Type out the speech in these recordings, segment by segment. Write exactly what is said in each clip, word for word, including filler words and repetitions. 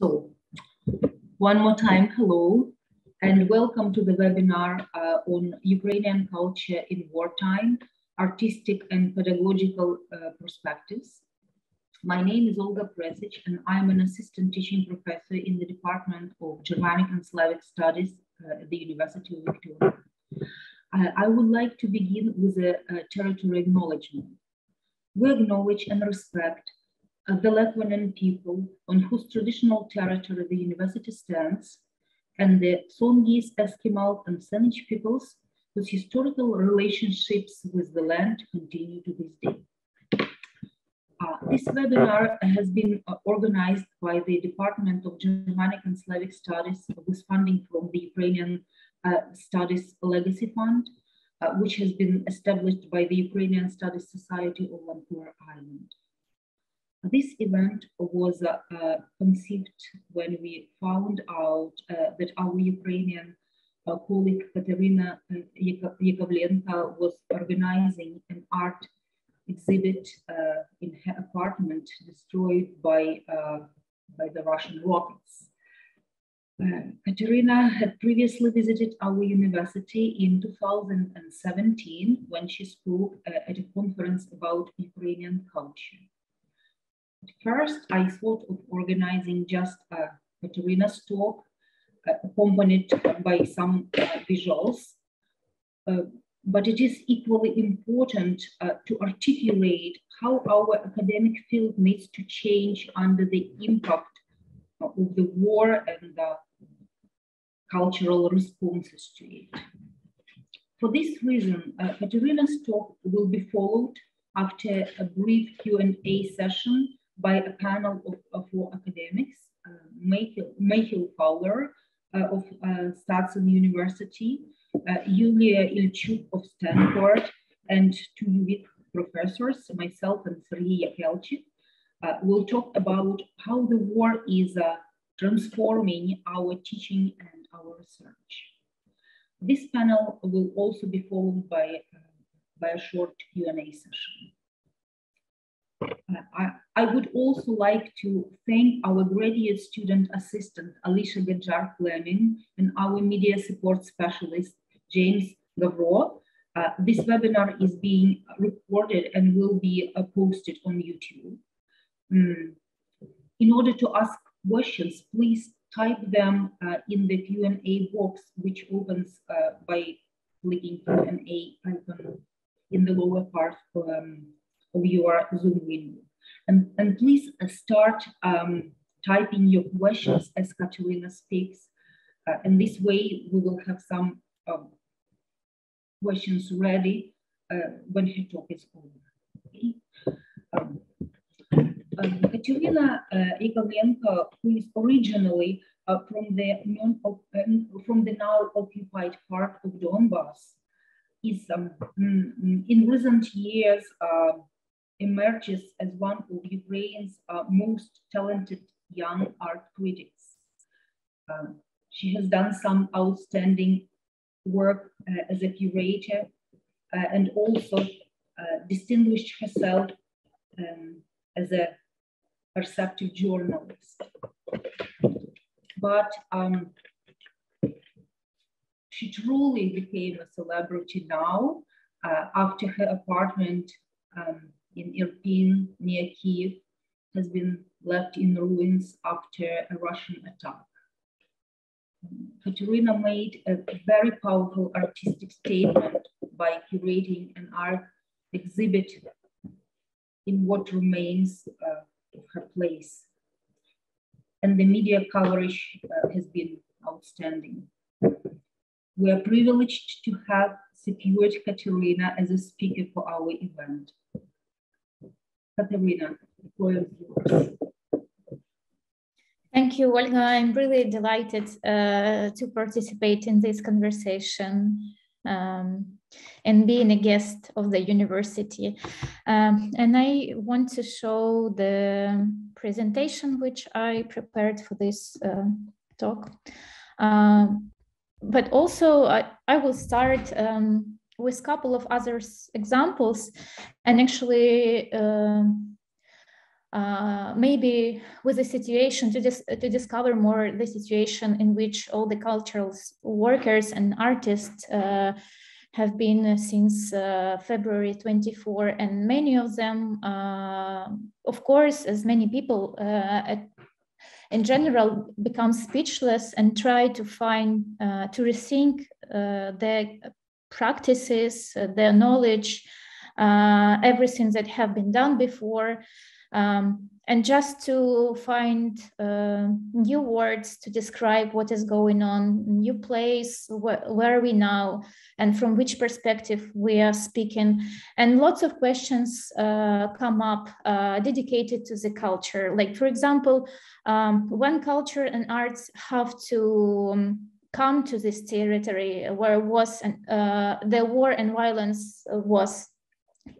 So, one more time, hello, and welcome to the webinar uh, on Ukrainian culture in wartime, artistic and pedagogical uh, perspectives. My name is Olga Pressitch, and I'm an assistant teaching professor in the Department of Germanic and Slavic Studies uh, at the University of Victoria. Uh, I would like to begin with a, a territory acknowledgement. We acknowledge and respect uh, the Latvian people on whose traditional territory the university stands, and the Songhees, Eskimos, and Saanich peoples whose historical relationships with the land continue to this day. Uh, this webinar has been uh, organized by the Department of Germanic and Slavic Studies with funding from the Ukrainian uh, Studies Legacy Fund, uh, which has been established by the Ukrainian Studies Society of Vancouver Island. This event was uh, uh, conceived when we found out uh, that our Ukrainian uh, colleague Kateryna Iakovlenko was organizing an art exhibit uh, in her apartment destroyed by, uh, by the Russian rockets. Uh, Kateryna had previously visited our university in two thousand seventeen when she spoke uh, at a conference about Ukrainian culture. At first, I thought of organizing just a Kateryna's talk uh, accompanied by some uh, visuals. Uh, But it is equally important uh, to articulate how our academic field needs to change under the impact uh, of the war and the cultural responses to it. For this reason, uh, Kateryna's talk will be followed after a brief Q and A session by a panel of, of four academics, uh, Mayhill, Mayhill Fowler uh, of uh, Stetson University, Uh, Julia Ilchuk of Stanford, and two U V professors, myself and Serhy Yekelchyk, uh, will talk about how the war is uh, transforming our teaching and our research. This panel will also be followed by, uh, by a short Q and A session. Uh, I, I would also like to thank our graduate student assistant, Alicia Gadjar-Fleming, and our media support specialist, James Gavro. Uh, this webinar is being recorded and will be uh, posted on YouTube. Um, in order to ask questions, please type them uh, in the Q and A box, which opens uh, by clicking Q and A icon in the lower part um, of your Zoom window. And, and please start um, typing your questions as Kateryna speaks. Uh, and this way we will have some Um, questions ready uh, when her talk is over. Okay. Um, um, Kateryna uh, Iakovlenko, who is originally uh, from the non um, from the now occupied part of Donbass, is um, in recent years uh, emerges as one of Ukraine's uh, most talented young art critics. Um, she has done some outstanding work uh, as a curator uh, and also uh, distinguished herself um, as a perceptive journalist. But um, she truly became a celebrity now uh, after her apartment um, in Irpin near Kyiv has been left in ruins after a Russian attack. Kateryna made a very powerful artistic statement by curating an art exhibit in what remains uh, of her place. And the media coverage uh, has been outstanding. We are privileged to have secured Kateryna as a speaker for our event. Kateryna, the floor is yours. Thank you, Olga. I'm really delighted uh, to participate in this conversation um, and being a guest of the university. Um, and I want to show the presentation which I prepared for this uh, talk. Um, but also I, I will start um, with a couple of other examples, and actually, uh, uh, maybe with a situation to, dis to discover more the situation in which all the cultural workers and artists uh, have been since uh, February twenty-fourth, and many of them, uh, of course, as many people uh, at, in general, become speechless and try to find, uh, to rethink uh, their practices, uh, their knowledge, uh, everything that have been done before, um, and just to find uh, new words to describe what is going on, new place, wh where are we now, and from which perspective we are speaking. And lots of questions uh, come up uh, dedicated to the culture. Like, for example, um, when culture and arts have to um, come to this territory where was an, uh, the war and violence was,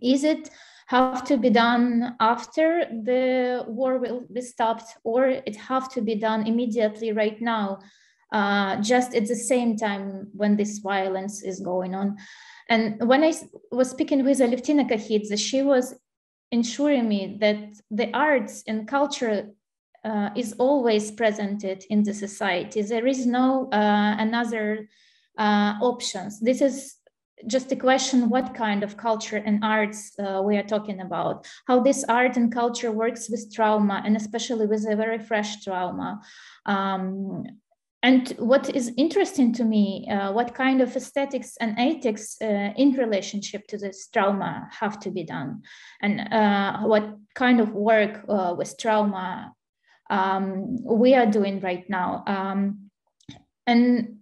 is it have to be done after the war will be stopped, or it have to be done immediately right now, uh, just at the same time when this violence is going on? And when I was speaking with Alevtina Kahitze, she was ensuring me that the arts and culture uh, is always presented in the society. There is no uh, another uh, options. This is just a question, what kind of culture and arts uh, we are talking about, how this art and culture works with trauma, and especially with a very fresh trauma. Um, and what is interesting to me, uh, what kind of aesthetics and ethics uh, in relationship to this trauma have to be done, and uh, what kind of work uh, with trauma um, we are doing right now. Um, and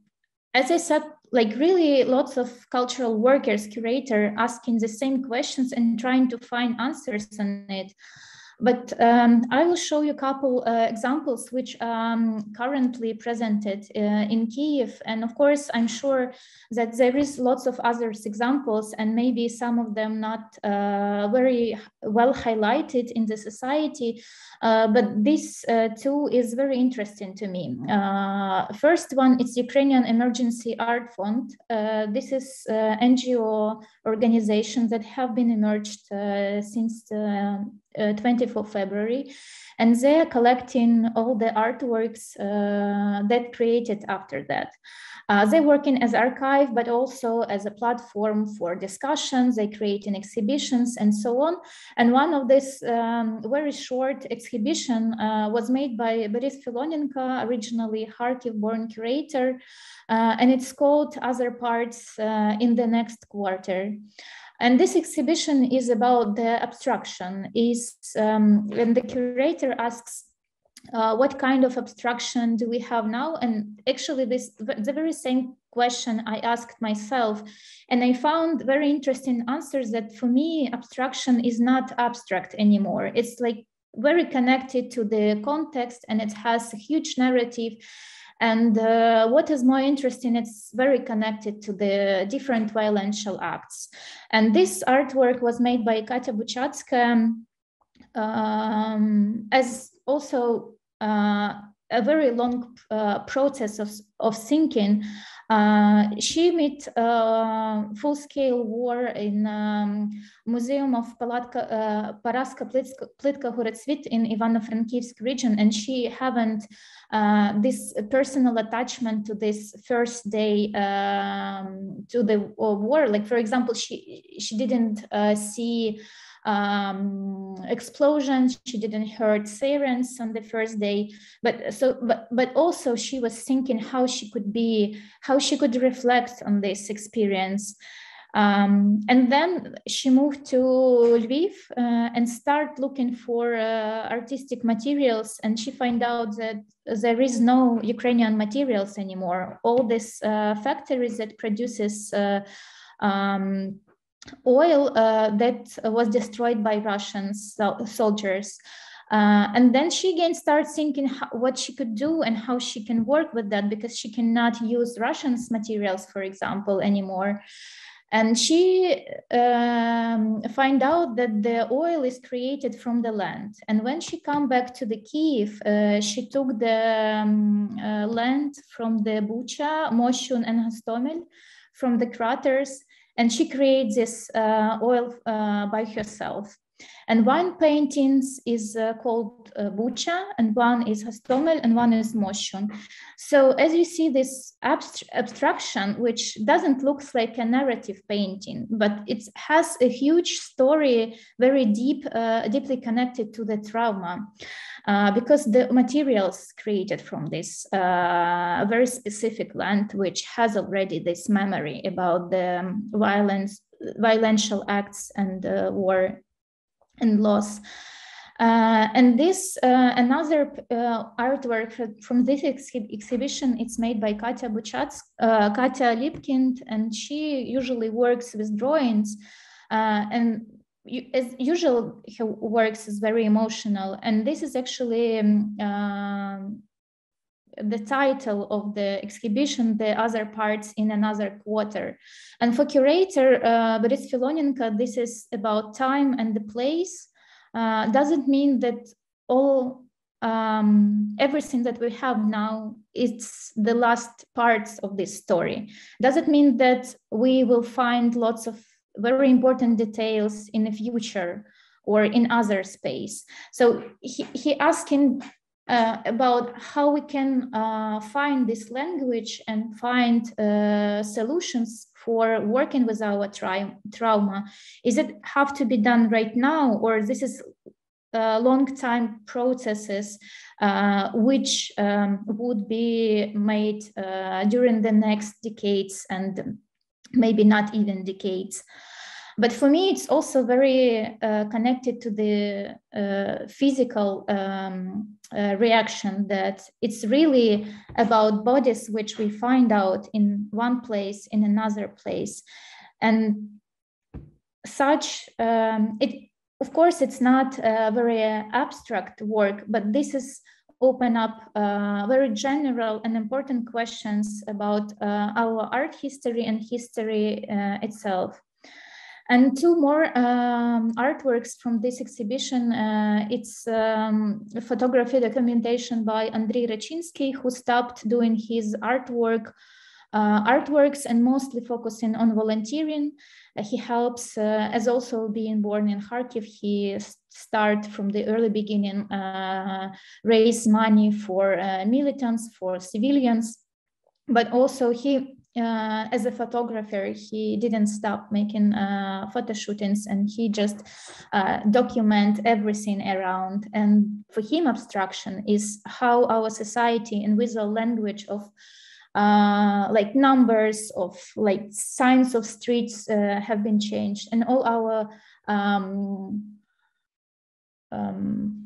as I said, like really lots of cultural workers, curator, asking the same questions and trying to find answers on it. But um, I will show you a couple uh, examples which are um, currently presented uh, in Kyiv. And of course, I'm sure that there is lots of other examples, and maybe some of them not uh, very well highlighted in the society. Uh, but this uh, too is very interesting to me. Uh, first one, it's Ukrainian Emergency Art Fund. Uh, this is uh, N G O organization that have been emerged uh, since uh, Uh, the twenty-fourth of February, and they are collecting all the artworks uh, that created after that. Uh, they're working as archive, but also as a platform for discussions. They create in exhibitions and so on. And one of this um, very short exhibition uh, was made by Boris Filonenko, originally Kharkiv-born curator, uh, and it's called Other Parts uh, in the Next Quarter. And this exhibition is about the abstraction. Is um, when the curator asks, uh, what kind of abstraction do we have now? And actually, this the very same question I asked myself, and I found very interesting answers. That for me, abstraction is not abstract anymore. It's like very connected to the context, and it has a huge narrative. And uh, what is more interesting, it's very connected to the different violential acts. And this artwork was made by Katia Buchatska um, as also uh, a very long uh, process of, of thinking. Uh, she met uh, full-scale war in um, Museum of Palatka uh, Paraska Plitka Huratzvit in Ivano-Frankivsk region, and she haven't uh, this personal attachment to this first day um, to the war. Like, for example, she she didn't uh, see um explosions, she didn't heard sirens on the first day, but so but but also she was thinking how she could be how she could reflect on this experience. Um, and then she moved to Lviv uh, and started looking for uh, artistic materials, and she found out that there is no Ukrainian materials anymore. All these uh, factories that produces uh, um, oil uh, that was destroyed by Russian so soldiers. Uh, and then she again starts thinking how, what she could do and how she can work with that, because she cannot use Russian materials, for example, anymore. And she um, find out that the oil is created from the land. And when she come back to the Kyiv, uh, she took the um, uh, land from the Bucha, Moshun and Hostomel, from the craters, and she creates this uh, oil uh, by herself. And one paintings is uh, called uh, Bucha, and one is Hostomel, and one is Moshun. So as you see, this abst abstraction, which doesn't look like a narrative painting, but it has a huge story, very deep, uh, deeply connected to the trauma, uh, because the materials created from this uh, very specific land, which has already this memory about the um, violence, violential acts and uh, war and loss. Uh, and this uh, another uh, artwork from this exhi exhibition, it's made by Katia Buchatska, uh, Katya Lipkind, and she usually works with drawings. Uh, and you, as usual, her works is very emotional. And this is actually um, uh, the title of the exhibition, The Other Parts in Another Quarter. And for curator uh, Boris Filonenko, this is about time and the place. Uh, doesn't mean that all um, everything that we have now, it's the last parts of this story. Doesn't mean that we will find lots of very important details in the future or in other space. So he, he asking Uh, about how we can uh, find this language and find uh, solutions for working with our tra trauma. Is it have to be done right now, or this is uh, long time processes uh, which um, would be made uh, during the next decades and maybe not even decades? But for me, it's also very uh, connected to the uh, physical um, uh, reaction, that it's really about bodies which we find out in one place, in another place. And such, um, it, of course, it's not a very abstract work, but this is open up uh, very general and important questions about uh, our art history and history uh, itself. And two more um, artworks from this exhibition. Uh, it's um, a photography documentation by Andrei Rachinsky, who stopped doing his artwork, uh, artworks and mostly focusing on volunteering. Uh, he helps, uh, as also being born in Kharkiv, he started from the early beginning, uh, raise money for uh, militants, for civilians, but also he, Uh, as a photographer, he didn't stop making uh, photo shootings, and he just uh, document everything around. And for him, abstraction is how our society and visual language of uh, like numbers, of like signs of streets uh, have been changed, and all our um, um,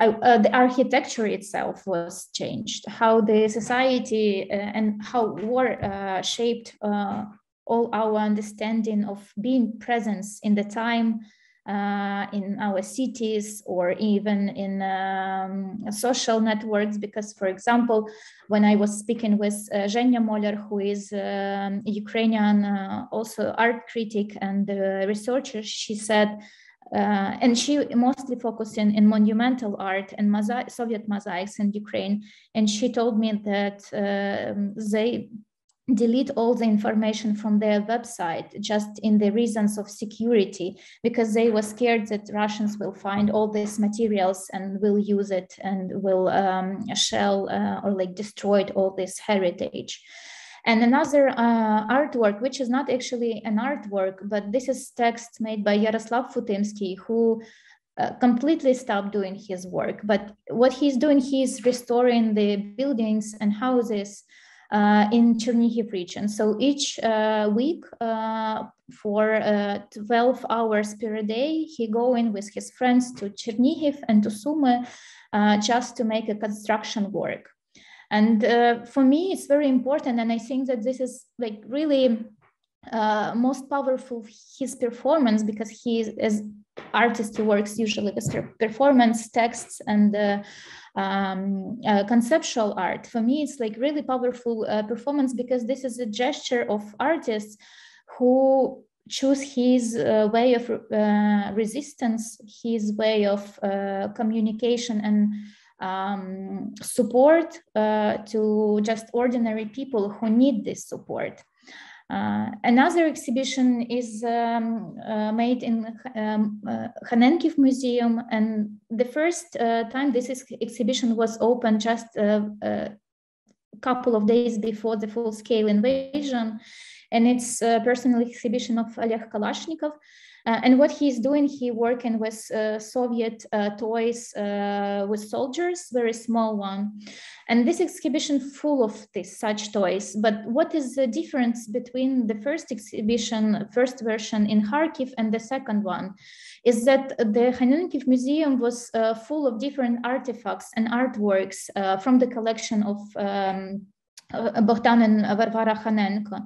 I, uh, the architecture itself was changed, how the society uh, and how war uh, shaped uh, all our understanding of being present in the time, uh, in our cities, or even in um, social networks. Because, for example, when I was speaking with uh, Zhenya Moller, who is um, Ukrainian, uh, also art critic and uh, researcher, she said, Uh, and she mostly focusing in monumental art and mosaic, Soviet mosaics in Ukraine. And she told me that uh, they delete all the information from their website just in the reasons of security, because they were scared that Russians will find all these materials and will use it and will um, shell uh, or like destroyed all this heritage. And another uh, artwork, which is not actually an artwork, but this is text made by Yaroslav Futymski, who uh, completely stopped doing his work. But what he's doing, he's restoring the buildings and houses uh, in Chernihiv region. So each uh, week uh, for uh, twelve hours per day, he going with his friends to Chernihiv and to Sumy uh, just to make a construction work. And uh, for me, it's very important. And I think that this is like really uh, most powerful, his performance, because he is, as artist, he works usually with performance, texts, and uh, um, uh, conceptual art. For me, it's like really powerful uh, performance, because this is a gesture of artists who choose his uh, way of uh, resistance, his way of uh, communication and Um, support uh, to just ordinary people who need this support. Uh, another exhibition is um, uh, made in um, uh, Khanenkiv Museum, and the first uh, time this is exhibition was opened just a uh, uh, couple of days before the full-scale invasion, and it's a personal exhibition of Alekh Kalashnikov. Uh, and what he's doing, he working with uh, Soviet uh, toys uh, with soldiers, very small one. And this exhibition full of this, such toys. But what is the difference between the first exhibition, first version in Kharkiv and the second one? Is that the Khanenkiv Museum was uh, full of different artifacts and artworks uh, from the collection of um, Uh, Bohdan and Varvara Khanenko,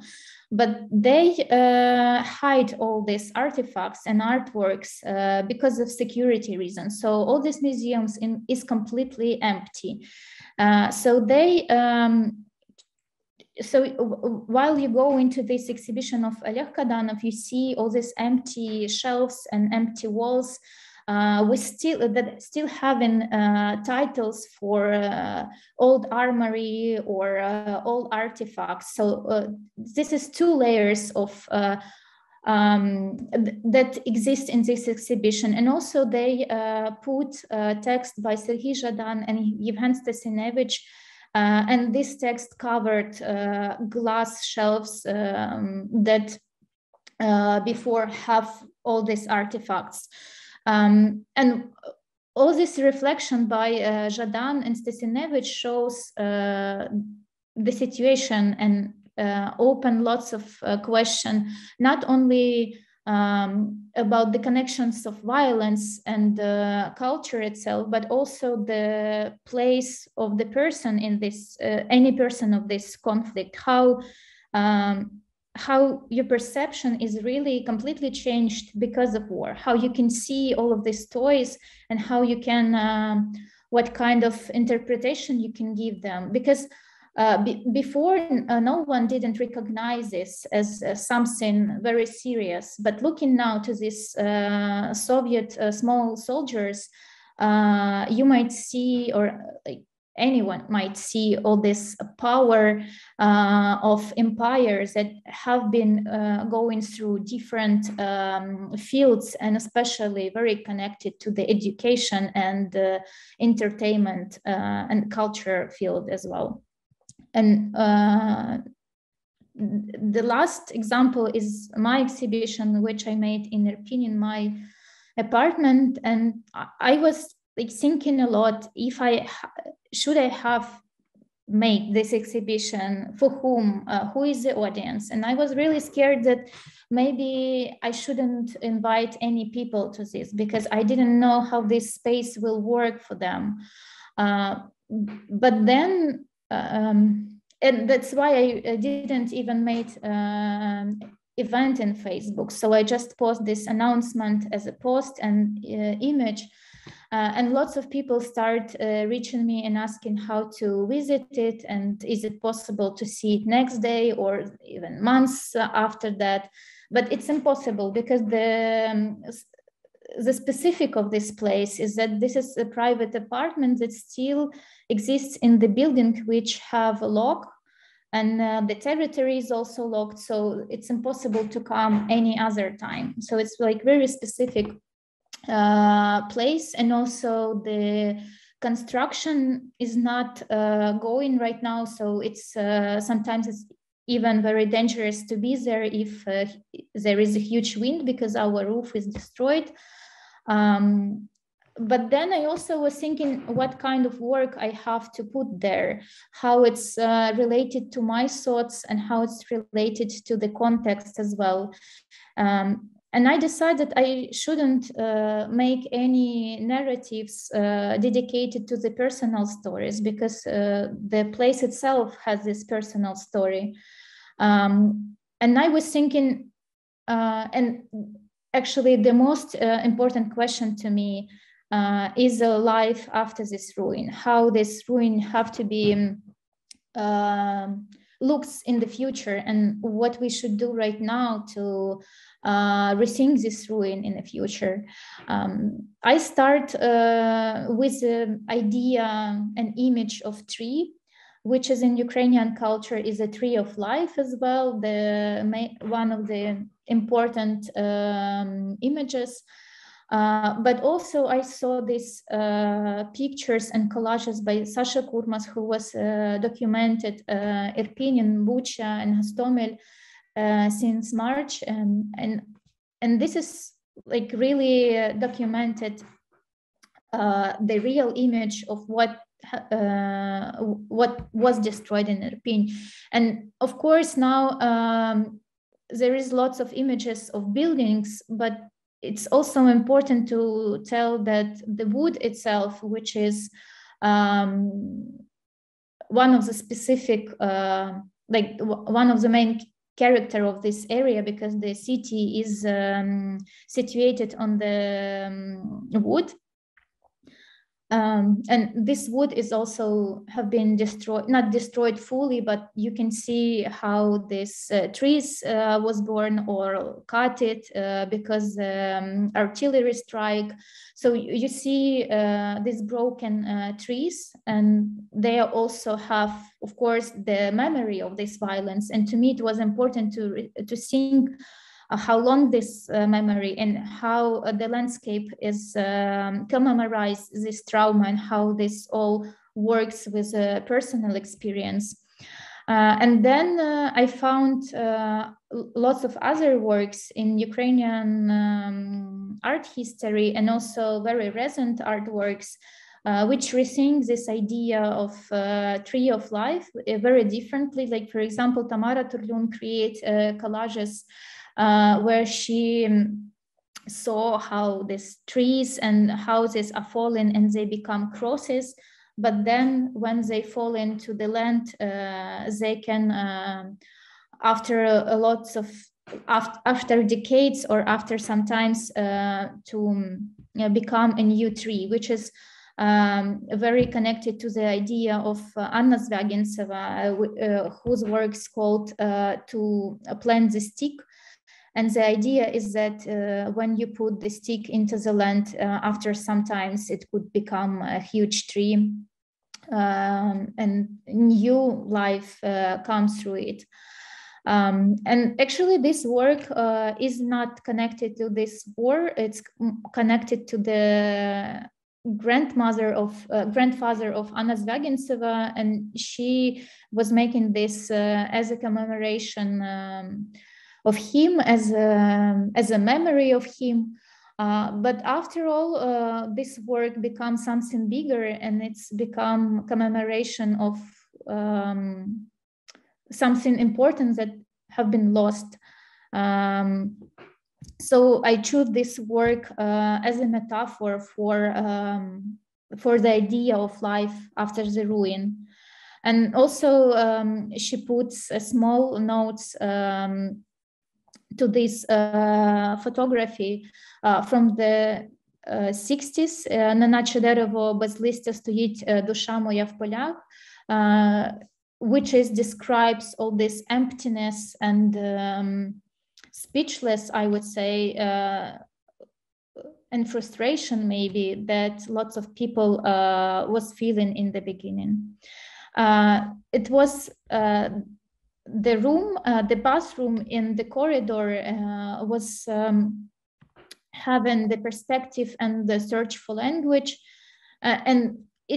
but they uh, hide all these artifacts and artworks uh, because of security reasons. So all these museums in, is completely empty. Uh, so they, um, so while you go into this exhibition of Alekh Kalashnikov, you see all these empty shelves and empty walls. Uh, we still that still having uh, titles for uh, old armory or uh, old artifacts. So uh, this is two layers of uh, um, th that exist in this exhibition, and also they uh, put uh, text by Serhiy Zhadan and Yevhen Stasinevych, uh, and this text covered uh, glass shelves um, that uh, before have all these artifacts. Um, and all this reflection by uh, Zhadan and Stasinevych shows uh, the situation and uh, open lots of uh, question, not only um, about the connections of violence and uh, culture itself, but also the place of the person in this, uh, any person of this conflict, how um, how your perception is really completely changed because of war, how you can see all of these toys and how you can, um, what kind of interpretation you can give them. Because uh, be before, uh, no one didn't recognize this as uh, something very serious. But looking now to these uh, Soviet uh, small soldiers, uh, you might see, or uh, anyone might see, all this power uh, of empires that have been uh, going through different um, fields, and especially very connected to the education and uh, entertainment uh, and culture field as well. And uh, the last example is my exhibition, which I made in Irpin in my apartment, and I was like thinking a lot, if I should I have made this exhibition, for whom, uh, who is the audience? And I was really scared that maybe I shouldn't invite any people to this, because I didn't know how this space will work for them. Uh, but then, um, and that's why I didn't even make um, event in Facebook. So I just post this announcement as a post and uh, image. Uh, and lots of people start uh, reaching me and asking how to visit it, and is it possible to see it next day or even months after that. But it's impossible, because the, um, the specific of this place is that this is a private apartment that still exists in the building, which have a lock, and uh, the territory is also locked. So it's impossible to come any other time. So it's like very specific uh place, and also the construction is not uh going right now, so it's uh sometimes it's even very dangerous to be there if uh, there is a huge wind, because our roof is destroyed. Um but then I also was thinking what kind of work I have to put there, how it's uh, related to my thoughts and how it's related to the context as well. um And I decided I shouldn't uh, make any narratives uh, dedicated to the personal stories, because uh, the place itself has this personal story. Um, and I was thinking, uh, and actually the most uh, important question to me uh, is a life after this ruin, how this ruin have to be uh, looks in the future, and what we should do right now to uh, rethink this ruin in the future. Um, I start uh, with an idea, an image of tree, which is in Ukrainian culture is a tree of life as well, the one of the important um, images. Uh, but also I saw these uh, pictures and collages by Sasha Kurmas, who was uh, documented uh, Irpin and Bucha and Hostomel uh, since March. Um, and, and this is like really uh, documented uh, the real image of what Uh, what was destroyed in Irpin. And of course now um, there is lots of images of buildings, but it's also important to tell that the wood itself, which is um, one of the specific, uh, like one of the main character of this area, because the city is um, situated on the um, wood. Um, and this wood is also have been destroyed, not destroyed fully, but you can see how this uh, trees uh, was born or cut it uh, because um, artillery strike. So you, you see uh, these broken uh, trees, and they also have, of course, the memory of this violence. And to me, it was important to to think how long this uh, memory and how uh, the landscape is um, commemorizes this trauma and how this all works with a uh, personal experience. Uh, and then uh, I found uh, lots of other works in Ukrainian um, art history and also very recent artworks, uh, which rethink this idea of uh, tree of life very differently. Like, for example, Tamara Turlun create uh, collages Uh, where she um, saw how these trees and houses are fallen and they become crosses, but then when they fall into the land, uh, they can, uh, after a, a lots of, after, after decades or after sometimes uh, to um, you know, become a new tree, which is Um, very connected to the idea of uh, Anna Zvagintseva, uh, uh, whose work is called uh, To Plant the Stick. And the idea is that uh, when you put the stick into the land, uh, after some times it could become a huge tree um, and new life uh, comes through it. Um, and actually this work uh, is not connected to this war, it's connected to the grandmother of uh, grandfather of Anna Zvagintseva, and she was making this uh, as a commemoration um, of him, as a as a memory of him. Uh, but after all, uh, this work becomes something bigger, and it's become commemoration of um, something important that have been lost. Um, So I chose this work uh, as a metaphor for, um, for the idea of life after the ruin. And also um, she puts a small notes um, to this uh, photography uh, from the uh, sixties, uh, "На наче дерево без листя стоїть душа моя в полях," which is describes all this emptiness and um, speechless, I would say, uh, and frustration maybe that lots of people uh, was feeling in the beginning. Uh, it was uh, the room, uh, the bathroom in the corridor uh, was um, having the perspective and the search for language. Uh, and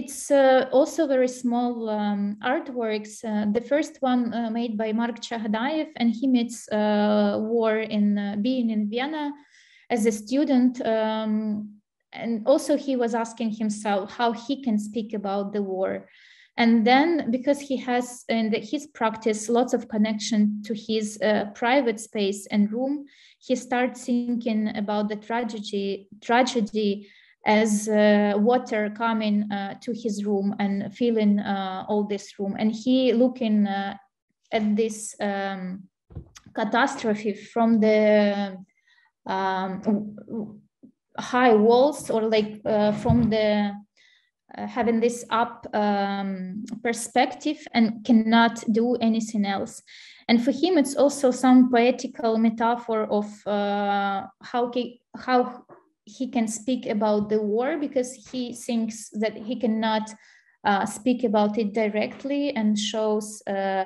it's uh, also very small um, artworks. Uh, the first one uh, made by Mark Chagdayev, and he meets uh, war in uh, being in Vienna as a student. Um, and also he was asking himself how he can speak about the war. And then because he has in the, his practice lots of connection to his uh, private space and room, he starts thinking about the tragedy, tragedy as uh, water coming uh, to his room and filling uh, all this room. And he looking uh, at this um, catastrophe from the um, high walls, or like uh, from the uh, having this up um, perspective, and cannot do anything else. And for him, it's also some poetical metaphor of uh, how he, how he can speak about the war, because he thinks that he cannot uh, speak about it directly and shows uh,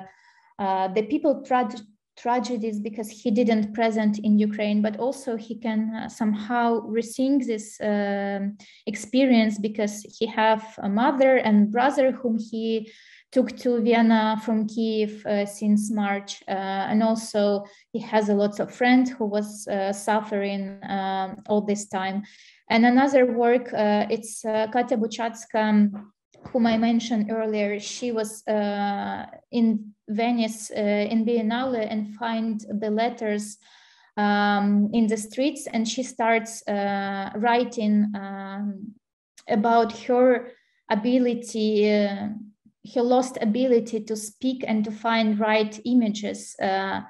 uh, the people tra- tragedies, because he didn't present in Ukraine, but also he can somehow rethink this uh, experience, because he have a mother and brother whom he took to Vienna from Kiev uh, since March. Uh, and also he has a lot of friends who was uh, suffering um, all this time. And another work, uh, it's uh, Katya Buchatska, whom I mentioned earlier. She was uh, in Venice uh, in Biennale and find the letters um, in the streets. And she starts uh, writing um, about her ability uh, her lost ability to speak and to find right images, uh,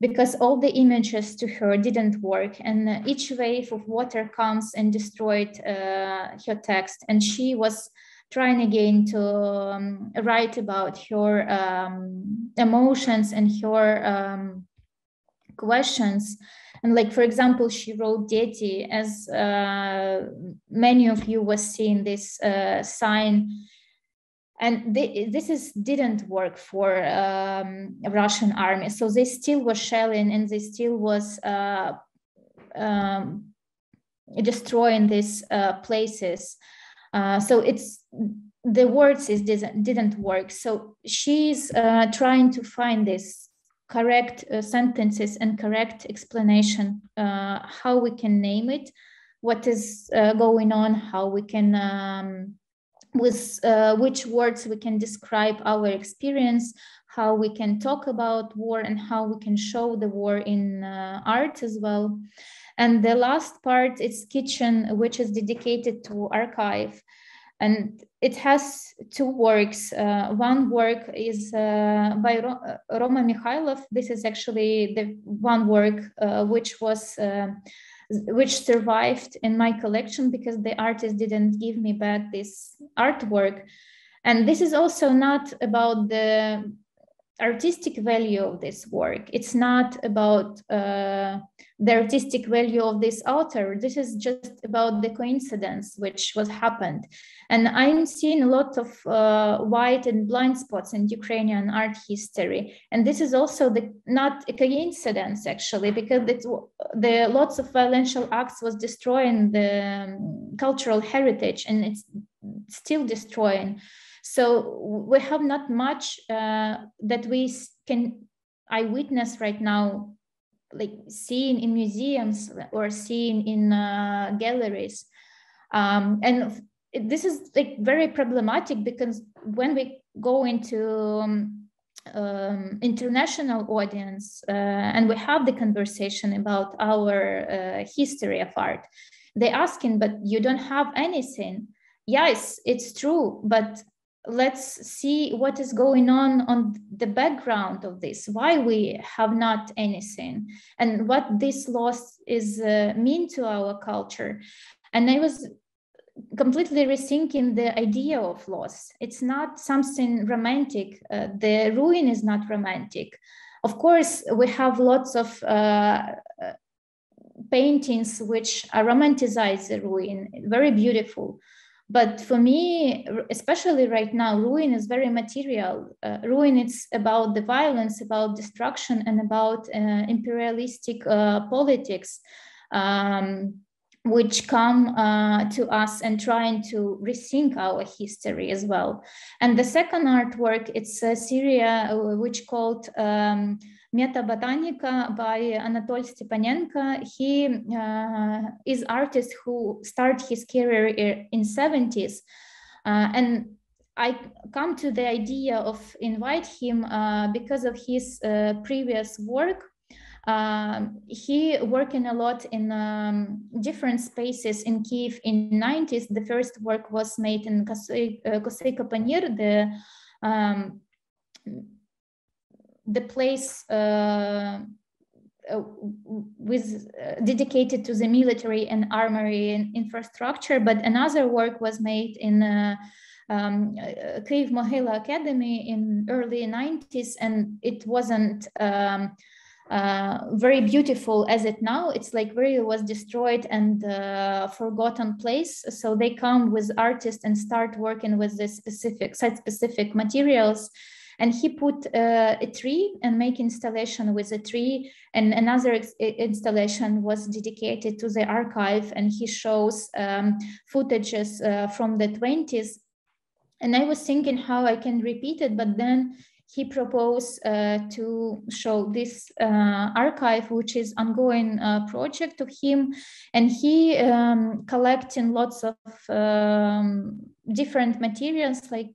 because all the images to her didn't work, and each wave of water comes and destroyed uh, her text. And she was trying again to um, write about her um, emotions and her um, questions. And like, for example, she wrote Deti, as uh, many of you were seeing this uh, sign. And they, this is, didn't work for um, Russian army. So they still were shelling and they still was uh, um, destroying these uh, places. Uh, so it's, the words is, didn't work. So she's uh, trying to find this correct uh, sentences and correct explanation, uh, how we can name it, what is uh, going on, how we can... Um, with uh, which words we can describe our experience, how we can talk about war, and how we can show the war in uh, art as well. And the last part is kitchen, which is dedicated to archive. And it has two works. Uh, one work is uh, by Ro Roma Mikhailov. This is actually the one work uh, which was uh, which survived in my collection, because the artist didn't give me back this artwork. And this is also not about the artistic value of this work. It's not about uh, the artistic value of this author. This is just about the coincidence which was happened. And I'm seeing a lot of uh, white and blind spots in Ukrainian art history. And this is also the, not a coincidence actually, because it's, the lots of violential acts was destroying the um, cultural heritage, and it's still destroying. So we have not much uh, that we can eyewitness right now, like seeing in museums or seeing in uh, galleries. Um, and this is like very problematic, because when we go into um, um, international audience uh, and we have the conversation about our uh, history of art, they're asking, but you don't have anything. Yes, it's true, but let's see what is going on on the background of this, why we have not anything, and what this loss is uh, mean to our culture. And I was completely rethinking the idea of loss. It's not something romantic. Uh, the ruin is not romantic. Of course, we have lots of uh, paintings which romanticize the ruin, very beautiful. But for me, especially right now, ruin is very material. Uh, ruin is about the violence, about destruction, and about uh, imperialistic uh, politics, um, which come uh, to us and trying to rethink our history as well. And the second artwork, it's uh, Syria, which called um, Metabotanica by Anatol Stepanenko. He uh, is artist who started his career in seventies. Uh, and I come to the idea of invite him uh, because of his uh, previous work. Um, he working a lot in um, different spaces in Kiev in nineties. The first work was made in Kosey Kopanir, the um, the place uh, with uh, dedicated to the military and armory and infrastructure. But another work was made in uh, um, Kyiv Mohyla Academy in early nineties, and it wasn't um, uh, very beautiful as it now. It's like really was destroyed and uh, forgotten place. So they come with artists and start working with this specific site specific materials. And he put uh, a tree and make installation with a tree. And another ex installation was dedicated to the archive. And he shows um, footages uh, from the twenties. And I was thinking how I can repeat it, but then he proposed uh, to show this uh, archive, which is ongoing uh, project to him. And he um, collecting lots of um, different materials, like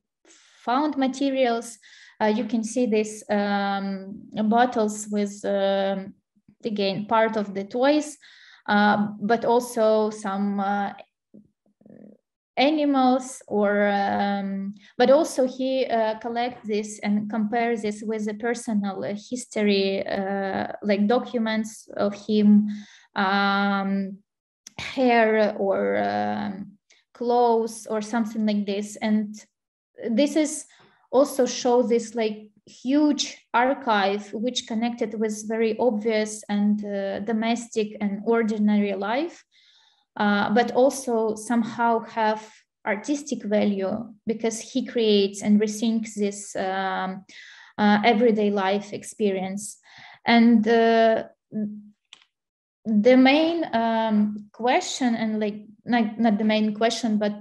found materials. Uh, you can see these um, bottles with, uh, again, part of the toys, uh, but also some uh, animals or, um, but also he uh, collects this and compares this with the personal history, uh, like documents of him, um, hair or uh, clothes or something like this. And this is also show this like huge archive which connected with very obvious and uh, domestic and ordinary life, uh, but also somehow have artistic value because he creates and rethinks this um, uh, everyday life experience. And uh, the main um, question and like not, not the main question, but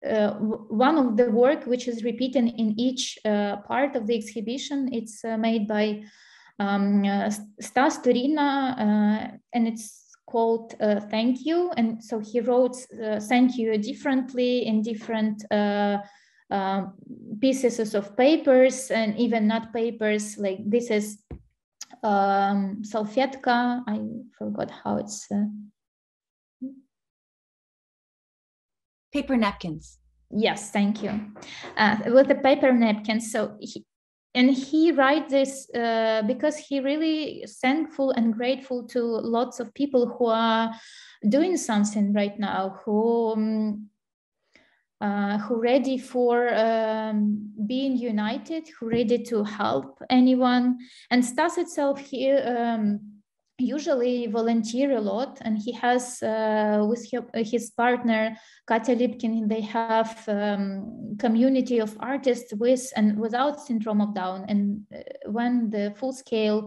Uh, one of the work which is repeated in each uh, part of the exhibition, it's uh, made by um, uh, Stas Turina, uh, and it's called uh, Thank You. And so he wrote uh, thank you differently in different uh, uh, pieces of papers, and even not papers, like this is um, Salfetka, I forgot how it's... Uh, Paper napkins. Yes, thank you. Uh, with the paper napkins. So, he, and he writes this uh, because he really thankful and grateful to lots of people who are doing something right now, who um, uh, who ready for um, being united, who ready to help anyone. And Stas itself here. Um, usually volunteer a lot, and he has uh, with his partner Katya Lipkind, they have um, community of artists with and without syndrome of Down, and when the full-scale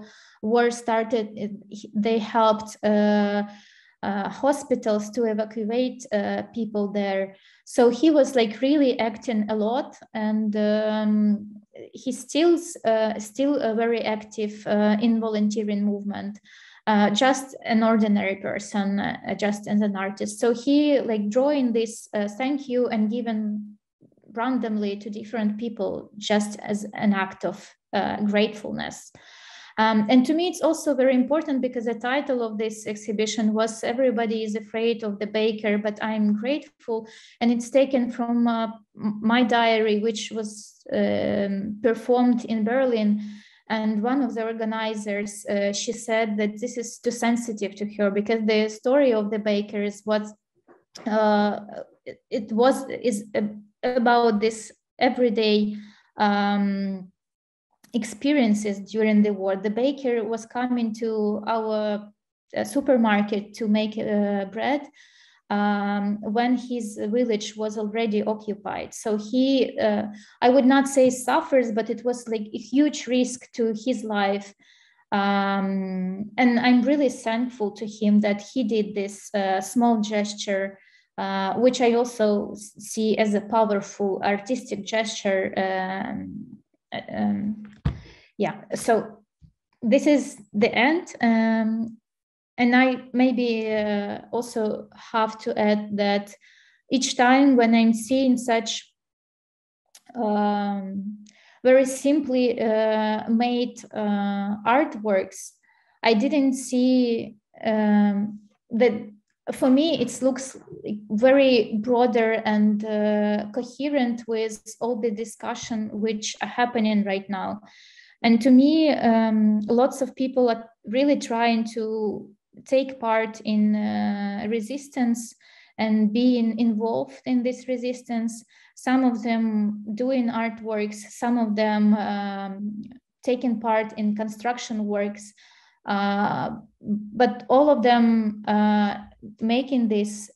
war started, it, they helped uh, uh, hospitals to evacuate uh, people there. So he was like really acting a lot, and um, he's still, uh, still uh, very active uh, in volunteering movement. Uh, just an ordinary person, uh, just as an artist. So he like drawing this uh, thank you and given randomly to different people just as an act of uh, gratefulness. Um, and to me, it's also very important because the title of this exhibition was Everybody is Afraid of the Baker, but I'm Grateful. And it's taken from uh, my diary, which was um, performed in Berlin. And one of the organizers, uh, she said that this is too sensitive to her because the story of the baker is what uh, it was is about this everyday um, experiences during the war. The baker was coming to our supermarket to make uh, bread Um, when his village was already occupied. So he, uh, I would not say suffers, but it was like a huge risk to his life. Um, and I'm really thankful to him that he did this uh, small gesture, uh, which I also see as a powerful artistic gesture. Um, um, yeah, so this is the end. Um, And I maybe uh, also have to add that each time when I'm seeing such um, very simply uh, made uh, artworks, I didn't see um, that. For me, it looks very broader and uh, coherent with all the discussion which are happening right now. And to me, um, lots of people are really trying to take part in uh, resistance and being involved in this resistance, some of them doing artworks, some of them um, taking part in construction works. Uh, but all of them uh, making this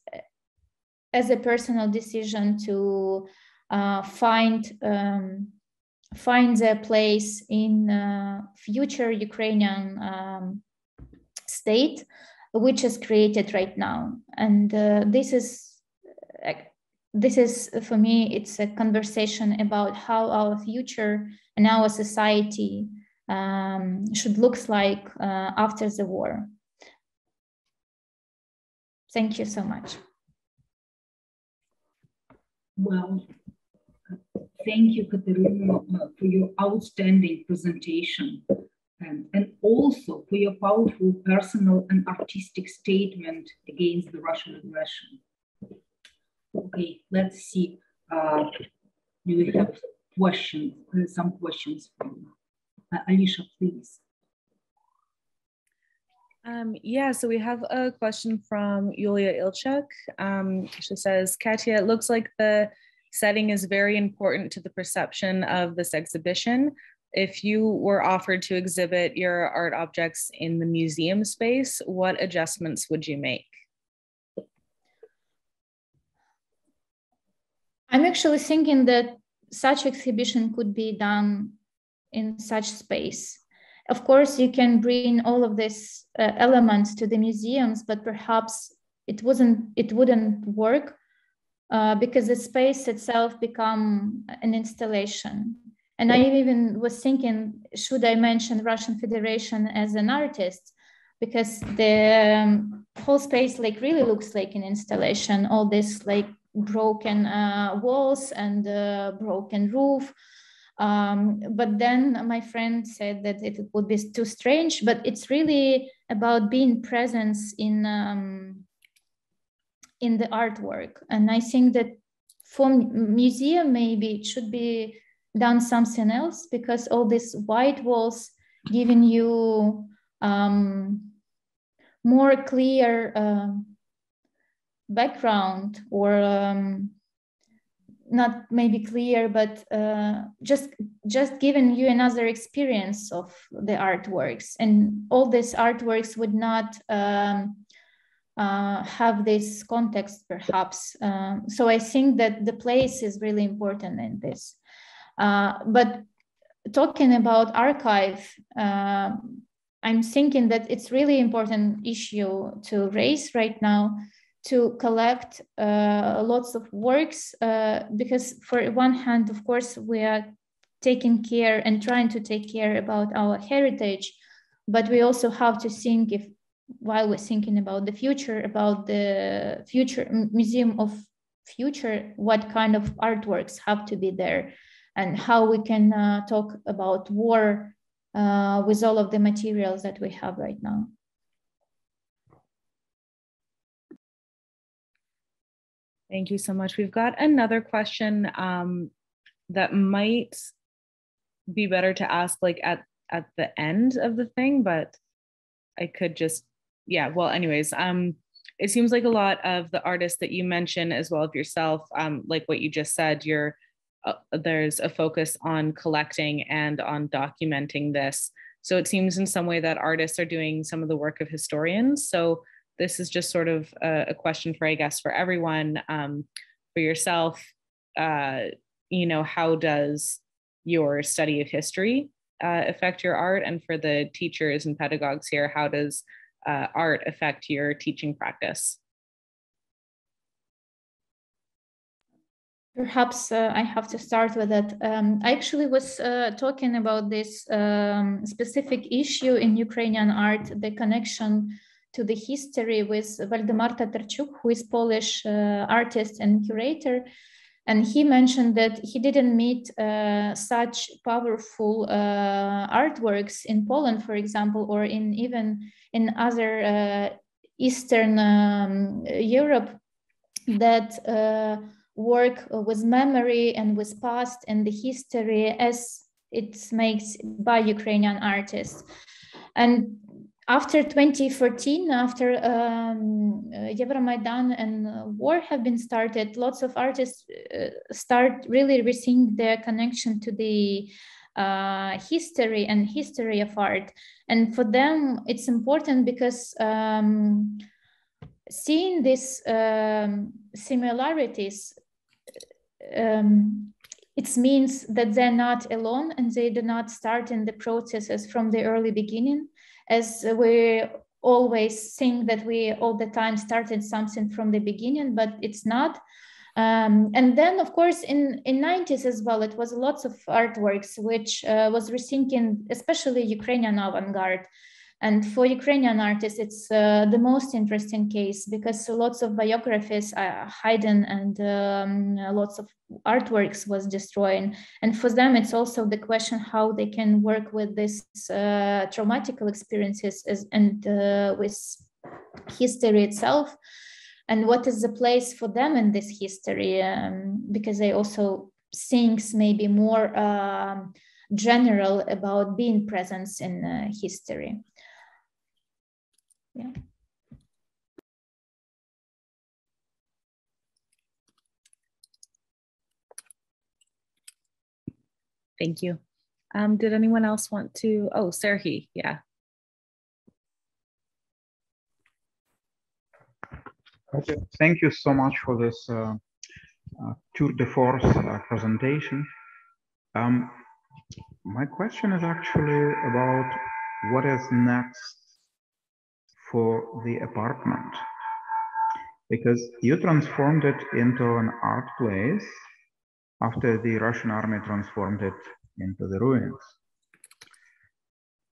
as a personal decision to uh, find um, find their place in uh, future Ukrainian um, state, which is created right now. And uh, this is this is for me, it's a conversation about how our future and our society um, should look like uh, after the war. Thank you so much. Well, thank you, Kateryna, for your outstanding presentation and, and also for your powerful personal and artistic statement against the Russian aggression. Okay, let's see. Uh, do we have questions? Uh, some questions from uh, Alicia, please. Um, yeah, so we have a question from Julia Ilchuk. Um, she says, Katya, it looks like the setting is very important to the perception of this exhibition. If you were offered to exhibit your art objects in the museum space, what adjustments would you make? I'm actually thinking that such exhibition could be done in such space. Of course, you can bring all of these uh, elements to the museums, but perhaps it wasn't, it wouldn't work uh, because the space itself become an installation. And I even was thinking, should I mention Russian Federation as an artist? Because the um, whole space like really looks like an installation, all this like broken uh, walls and uh, broken roof. Um, but then my friend said that it would be too strange, but it's really about being present in, um, in the artwork. And I think that for museum, maybe it should be done something else, because all these white walls giving you um, more clear uh, background, or um, not maybe clear, but uh, just just giving you another experience of the artworks. And all these artworks would not um, uh, have this context, perhaps. Uh, so I think that the place is really important in this. Uh, but talking about archive, uh, I'm thinking that it's really important issue to raise right now, to collect uh, lots of works, uh, because for one hand, of course, we are taking care and trying to take care about our heritage, but we also have to think, if while we're thinking about the future, about the future museum of future, what kind of artworks have to be there and how we can uh, talk about war uh, with all of the materials that we have right now. Thank you so much. We've got another question um, that might be better to ask like at, at the end of the thing, but I could just, yeah, well, anyways, um, it seems like a lot of the artists that you mentioned, as well as yourself, um, like what you just said, you're, uh, there's a focus on collecting and on documenting this. So it seems in some way that artists are doing some of the work of historians. So this is just sort of a, a question for, I guess, for everyone, um, for yourself, uh, you know, how does your study of history uh, affect your art? And for the teachers and pedagogues here, how does uh, art affect your teaching practice? Perhaps uh, I have to start with that. Um, I actually was uh, talking about this um, specific issue in Ukrainian art, the connection to the history with Waldemar Tatarczuk, who is Polish uh, artist and curator. And he mentioned that he didn't meet uh, such powerful uh, artworks in Poland, for example, or in even in other uh, Eastern um, Europe that uh, work with memory and with past and the history as it makes by Ukrainian artists. And after twenty fourteen, after um, Euromaidan and war have been started, lots of artists uh, start really rethink their connection to the uh, history and history of art. And for them, it's important because um, seeing these um, similarities, um, it means that they're not alone and they do not start in the processes from the early beginning, as we always think that we all the time started something from the beginning, but it's not. Um, and then, of course, in in nineties as well, it was lots of artworks which uh, was rethinking, especially Ukrainian avant-garde. And for Ukrainian artists, it's uh, the most interesting case because lots of biographies are hidden and um, lots of artworks was destroyed. And for them, it's also the question how they can work with these uh, traumatic experiences as, and uh, with history itself. And what is the place for them in this history? Um, because they also think maybe more uh, general about being present in uh, history. Yeah. Thank you. Um, did anyone else want to? Oh, Serhiy, yeah. Okay. Thank you so much for this uh, uh, tour de force uh, presentation. Um, my question is actually about what is next for the apartment, because you transformed it into an art place after the Russian army transformed it into the ruins.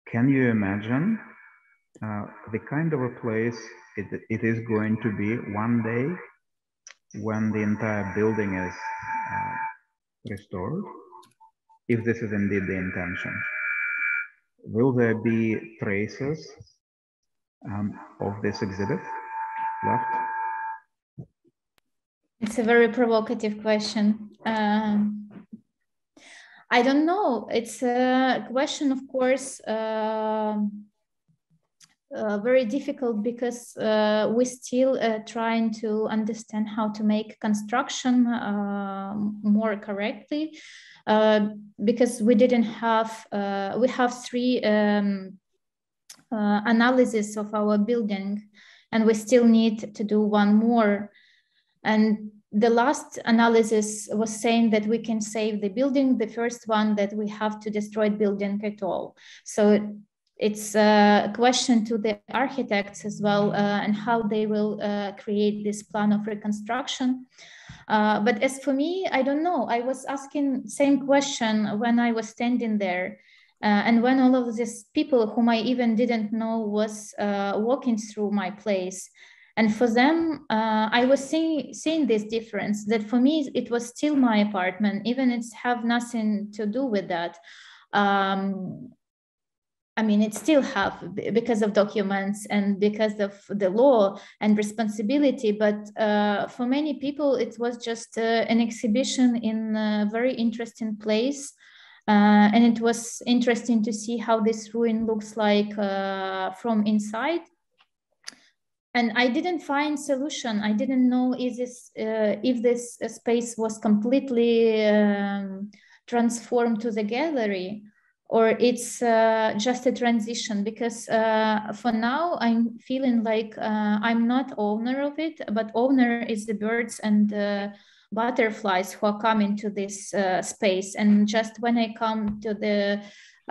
Can you imagine uh, the kind of a place it, it is going to be one day when the entire building is uh, restored, if this is indeed the intention? Will there be traces Um, of this exhibit left? It's a very provocative question. Um, I don't know. It's a question, of course, uh, uh, very difficult because uh, we're still uh, trying to understand how to make construction uh, more correctly, uh, because we didn't have, uh, we have three um, Uh, analysis of our building, and we still need to do one more. And the last analysis was saying that we can save the building, the first one that we have to destroy building at all. So it's a question to the architects as well, uh, and how they will uh, create this plan of reconstruction. Uh, but as for me, I don't know. I was asking same question when I was standing there. Uh, and when all of these people whom I even didn't know was uh, walking through my place. And for them, uh, I was seeing, seeing this difference, that for me, it was still my apartment, even it's have nothing to do with that. Um, I mean, it still have, because of documents and because of the law and responsibility. But uh, for many people, it was just uh, an exhibition in a very interesting place. Uh, and it was interesting to see how this ruin looks like uh, from inside. And I didn't find solution. I didn't know if this, uh, if this space was completely um, transformed to the gallery, or it's uh, just a transition. Because uh, for now, I'm feeling like uh, I'm not owner of it, but owner is the birds and uh, butterflies who are coming to this uh, space. And just when I come to the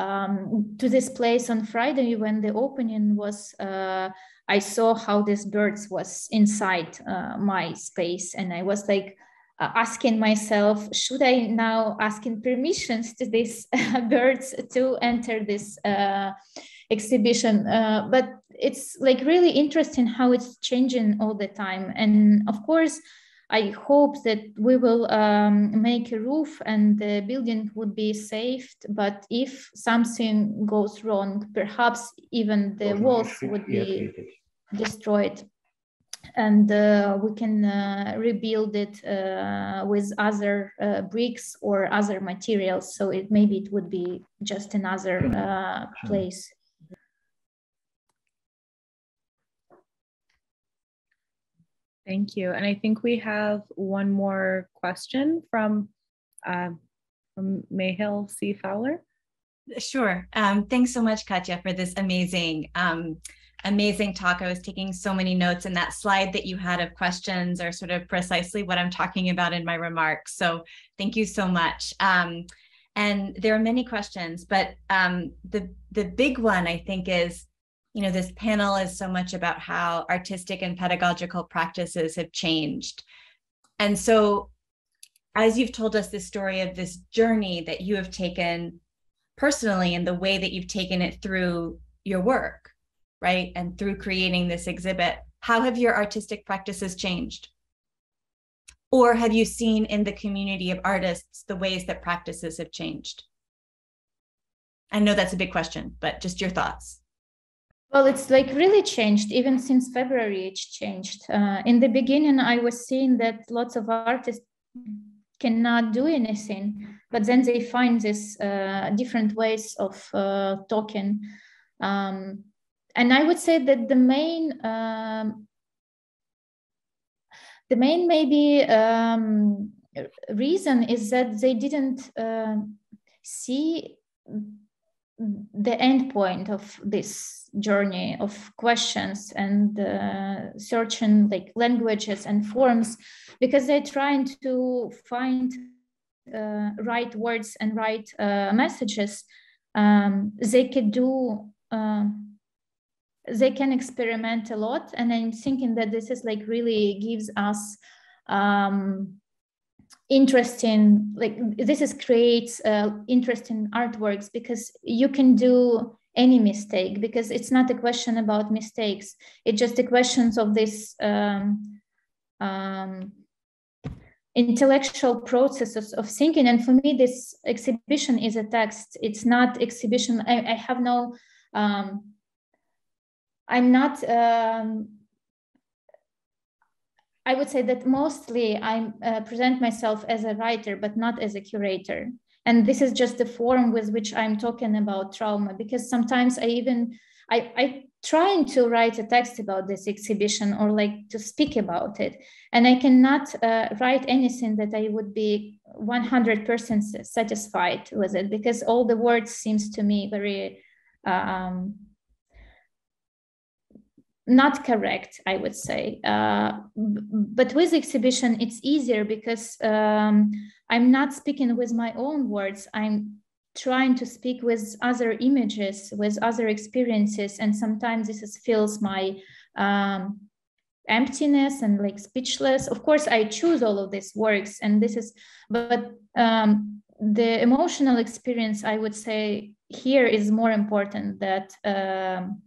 um, to this place on Friday, when the opening was, uh, I saw how these birds was inside uh, my space, and I was like uh, asking myself, should I now asking permissions to these birds to enter this uh, exhibition? Uh, but it's like really interesting how it's changing all the time, and of course, I hope that we will um, make a roof and the building would be saved, but if something goes wrong, perhaps even the walls would be destroyed, and uh, we can uh, rebuild it uh, with other uh, bricks or other materials. So it, maybe it would be just another uh, place. Thank you. And I think we have one more question from, uh, from Mayhill C. Fowler. Sure. Um, thanks so much, Katya, for this amazing, um, amazing talk. I was taking so many notes, and that slide that you had of questions are sort of precisely what I'm talking about in my remarks. So thank you so much. Um, and there are many questions, but um, the, the big one, I think, is, you know, this panel is so much about how artistic and pedagogical practices have changed. And so, as you've told us the story of this journey that you have taken personally and the way that you've taken it through your work, right? And through creating this exhibit, how have your artistic practices changed? Or have you seen in the community of artists the ways that practices have changed? I know that's a big question, but just your thoughts. Well, it's like really changed. Even since February, it's changed. Uh, in the beginning, I was seeing that lots of artists cannot do anything, but then they find this uh, different ways of uh, talking. Um, and I would say that the main, um, the main maybe um, reason is that they didn't uh, see the end point of this journey of questions and uh, searching like languages and forms, because they're trying to find uh, right words and right uh, messages. Um, they could do, uh, they can experiment a lot. And I'm thinking that this is like really gives us um, interesting, like this is creates uh, interesting artworks, because you can do any mistake, because it's not a question about mistakes. It's just the questions of this um, um, intellectual processes of thinking. And for me, this exhibition is a text. It's not exhibition. I, I have no, um, I'm not, um, I would say that mostly I uh, present myself as a writer, but not as a curator. And this is just the form with which I'm talking about trauma, because sometimes I even, I, I trying to write a text about this exhibition or like to speak about it. And I cannot uh, write anything that I would be one hundred percent satisfied with it, because all the words seems to me very um, not correct, I would say. Uh, but with exhibition, it's easier, because um, I'm not speaking with my own words. I'm trying to speak with other images, with other experiences. And sometimes this is, feels my um, emptiness and like speechless. Of course, I choose all of these works, and this is, but um, the emotional experience, I would say, here is more important than um,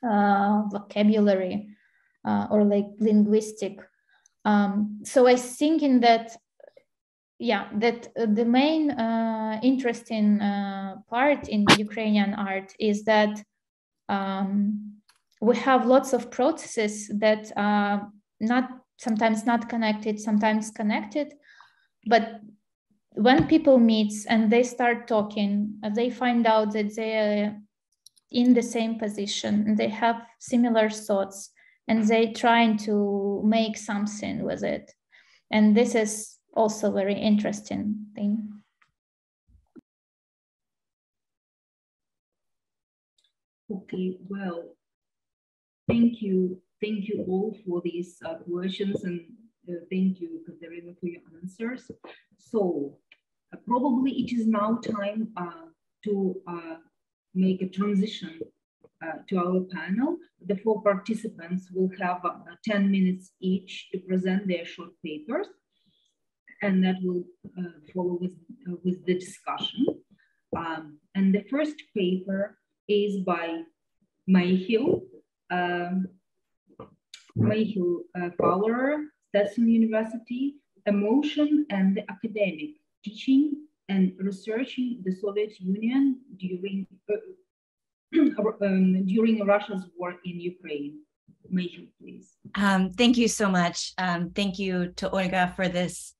uh, vocabulary uh, or like linguistic. Um, so I think in that, yeah, that uh, the main uh, interesting uh, part in Ukrainian art is that um, we have lots of processes that are not, sometimes not connected, sometimes connected. But when people meet and they start talking, they find out that they are in the same position and they have similar thoughts, and they're trying to make something with it. And this is also very interesting thing. Okay, well, thank you. Thank you all for these uh, questions, and uh, thank you, Kateryna, for your answers. So uh, probably it is now time uh, to uh, make a transition uh, to our panel. The four participants will have uh, ten minutes each to present their short papers, and that will uh, follow with, uh, with the discussion. Um, and the first paper is by Mayhill, um, Mayhill uh, Fowler, Stetson University, Emotion and the Academic, Teaching and Researching the Soviet Union during, uh, um, during Russia's war in Ukraine. Mayhill, please. Um, thank you so much. Um, thank you to Olga for this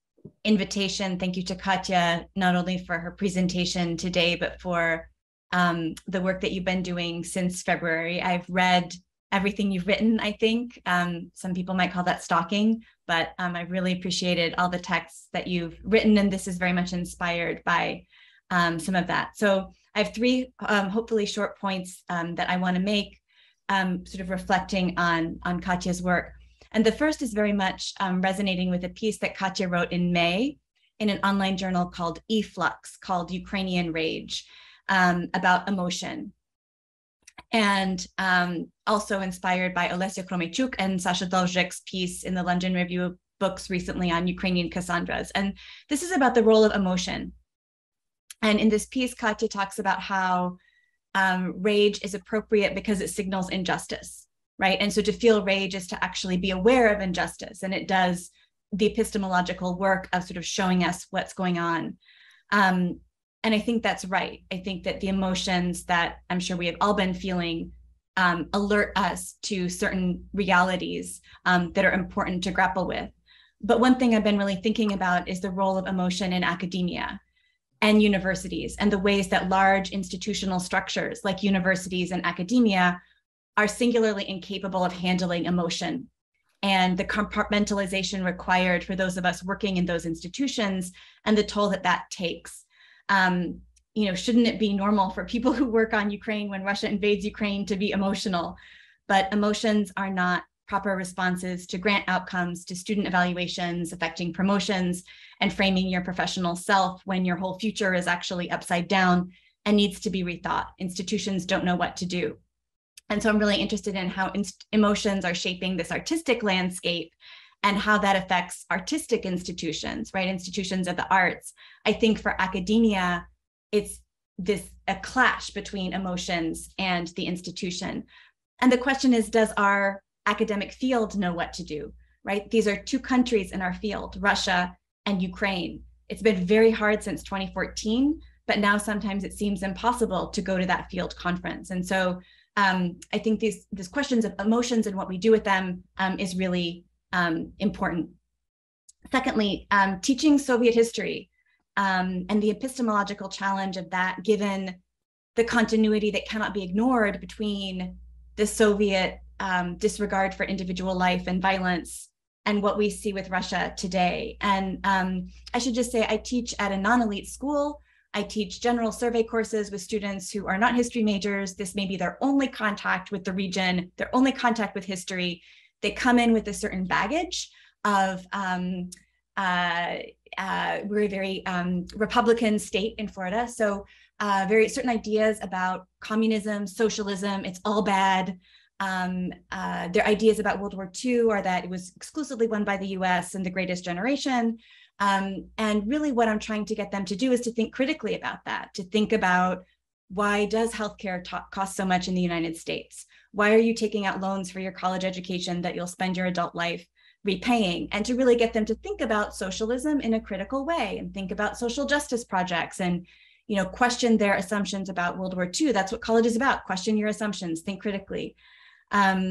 invitation. Thank you to Katya, not only for her presentation today, but for um, the work that you've been doing since February. I've read everything you've written, I think. Um, some people might call that stalking, but um, I really appreciated all the texts that you've written, and this is very much inspired by um, some of that. So I have three um, hopefully short points um, that I want to make, um, sort of reflecting on, on Katya's work. And the first is very much um, resonating with a piece that Katya wrote in May in an online journal called Efflux, called Ukrainian Rage, um, about emotion. And um, also inspired by Olesya Kromychuk and Sasha Dolzhik's piece in the London Review of Books recently on Ukrainian Cassandras. And this is about the role of emotion. And in this piece, Katya talks about how um, rage is appropriate because it signals injustice, right? And so to feel rage is to actually be aware of injustice. And it does the epistemological work of sort of showing us what's going on. Um, and I think that's right. I think that the emotions that I'm sure we have all been feeling um, alert us to certain realities um, that are important to grapple with. But one thing I've been really thinking about is the role of emotion in academia and universities, and the ways that large institutional structures like universities and academia are singularly incapable of handling emotion, and the compartmentalization required for those of us working in those institutions and the toll that that takes. Um, you know, shouldn't it be normal for people who work on Ukraine when Russia invades Ukraine to be emotional? But emotions are not proper responses to grant outcomes, to student evaluations, affecting promotions, and framing your professional self when your whole future is actually upside down and needs to be rethought. Institutions don't know what to do. And so I'm really interested in how emotions are shaping this artistic landscape and how that affects artistic institutions, right? Institutions of the arts. I think for academia, it's this a clash between emotions and the institution. And the question is, does our academic field know what to do, right? These are two countries in our field, Russia and Ukraine. It's been very hard since twenty fourteen, but now sometimes it seems impossible to go to that field conference. And so um, I think these, these questions of emotions and what we do with them um, is really um, important. Secondly, um, teaching Soviet history um, and the epistemological challenge of that, given the continuity that cannot be ignored between the Soviet Um, disregard for individual life and violence and what we see with Russia today. And um, I should just say, I teach at a non-elite school. I teach general survey courses with students who are not history majors. This may be their only contact with the region, their only contact with history. They come in with a certain baggage of, um, uh, uh, we're a very um, Republican state in Florida. So uh, very certain ideas about communism, socialism, it's all bad. Um, uh, their ideas about World War Two are that it was exclusively won by the U S and the greatest generation. Um, and really what I'm trying to get them to do is to think critically about that, to think about why does healthcare cost so much in the United States? Why are you taking out loans for your college education that you'll spend your adult life repaying? And to really get them to think about socialism in a critical way and think about social justice projects and, you know, question their assumptions about World War Two. That's what college is about. Question your assumptions, think critically. Um,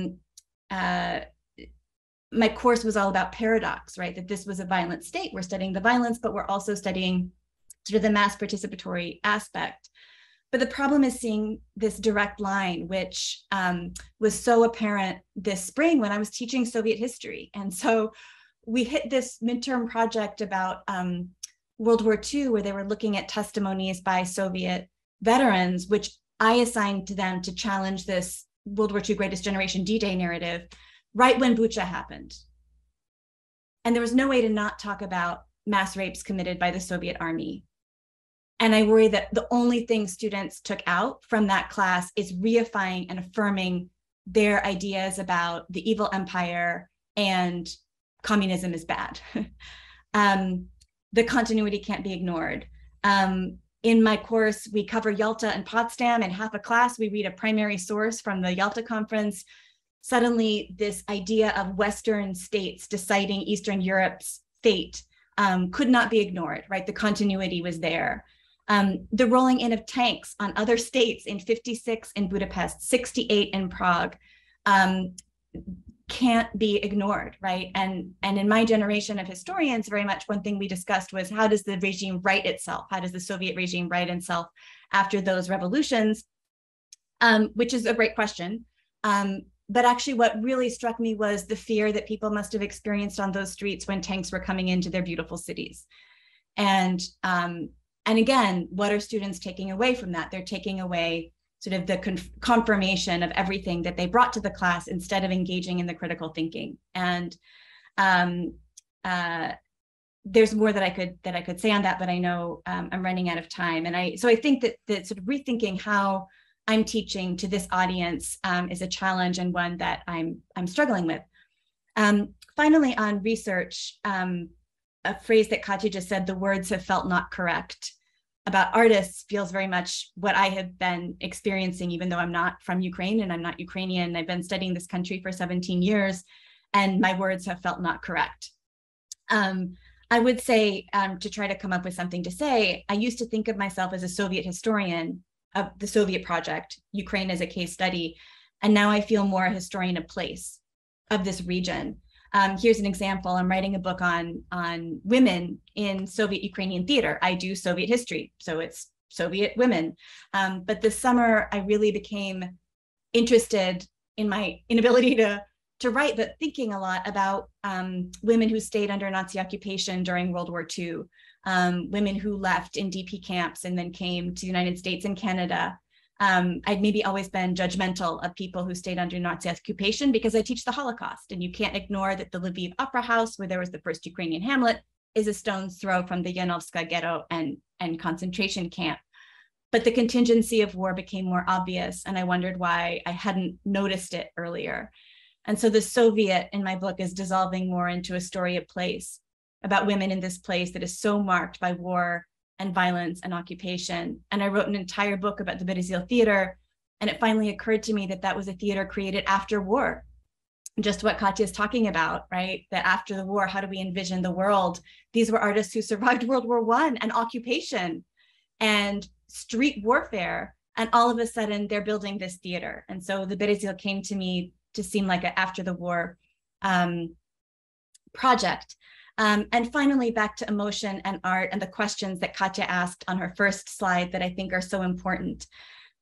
uh, my course was all about paradox, right? That this was a violent state. We're studying the violence, but we're also studying sort of the mass participatory aspect. But the problem is seeing this direct line, which um, was so apparent this spring when I was teaching Soviet history. And so we hit this midterm project about um, World War Two, where they were looking at testimonies by Soviet veterans, which I assigned to them to challenge this World War Two Greatest Generation D-Day narrative, right when Bucha happened. And there was no way to not talk about mass rapes committed by the Soviet army. And I worry that the only thing students took out from that class is reifying and affirming their ideas about the evil empire and communism is bad. um, the continuity can't be ignored. Um, In my course, we cover Yalta and Potsdam. In half a class, we read a primary source from the Yalta Conference. Suddenly, this idea of Western states deciding Eastern Europe's fate um, could not be ignored, right? The continuity was there. Um, the rolling in of tanks on other states in fifty-six in Budapest, sixty-eight in Prague, um, can't be ignored, right? And, and in my generation of historians, very much one thing we discussed was how does the regime right itself? How does the Soviet regime right itself after those revolutions? Um, which is a great question. Um, but actually what really struck me was the fear that people must have experienced on those streets when tanks were coming into their beautiful cities. And, um, And again, what are students taking away from that? They're taking away sort of the conf- confirmation of everything that they brought to the class instead of engaging in the critical thinking. And um, uh, there's more that I could that I could say on that, but I know um, I'm running out of time. And I so I think that that sort of rethinking how I'm teaching to this audience um, is a challenge and one that I'm I'm struggling with. Um, finally, on research, um, a phrase that Katya just said, the words have felt not correct about artists feels very much what I have been experiencing, even though I'm not from Ukraine and I'm not Ukrainian. I've been studying this country for seventeen years and my words have felt not correct. Um, I would say, um, to try to come up with something to say, I used to think of myself as a Soviet historian of the Soviet project, Ukraine as a case study. And now I feel more a historian of place, of this region. Um, here's an example. I'm writing a book on, on women in Soviet Ukrainian theater. I do Soviet history, so it's Soviet women. Um, but this summer, I really became interested in my inability to, to write, but thinking a lot about um, women who stayed under Nazi occupation during World War Two, um, women who left in D P camps and then came to the United States and Canada. Um, I'd maybe always been judgmental of people who stayed under Nazi occupation because I teach the Holocaust, and you can't ignore that the Lviv Opera House, where there was the first Ukrainian Hamlet, is a stone's throw from the Yanovska ghetto and, and concentration camp. But the contingency of war became more obvious, and I wondered why I hadn't noticed it earlier. And so the Soviet in my book is dissolving more into a story of place about women in this place that is so marked by war and violence and occupation. And I wrote an entire book about the Berezil Theater. And it finally occurred to me that that was a theater created after war. Just what Katya is talking about, right? That after the war, how do we envision the world? These were artists who survived World War One and occupation and street warfare. And all of a sudden they're building this theater. And so the Berezil came to me to seem like an after the war um, project. Um, and finally, back to emotion and art and the questions that Katya asked on her first slide that I think are so important.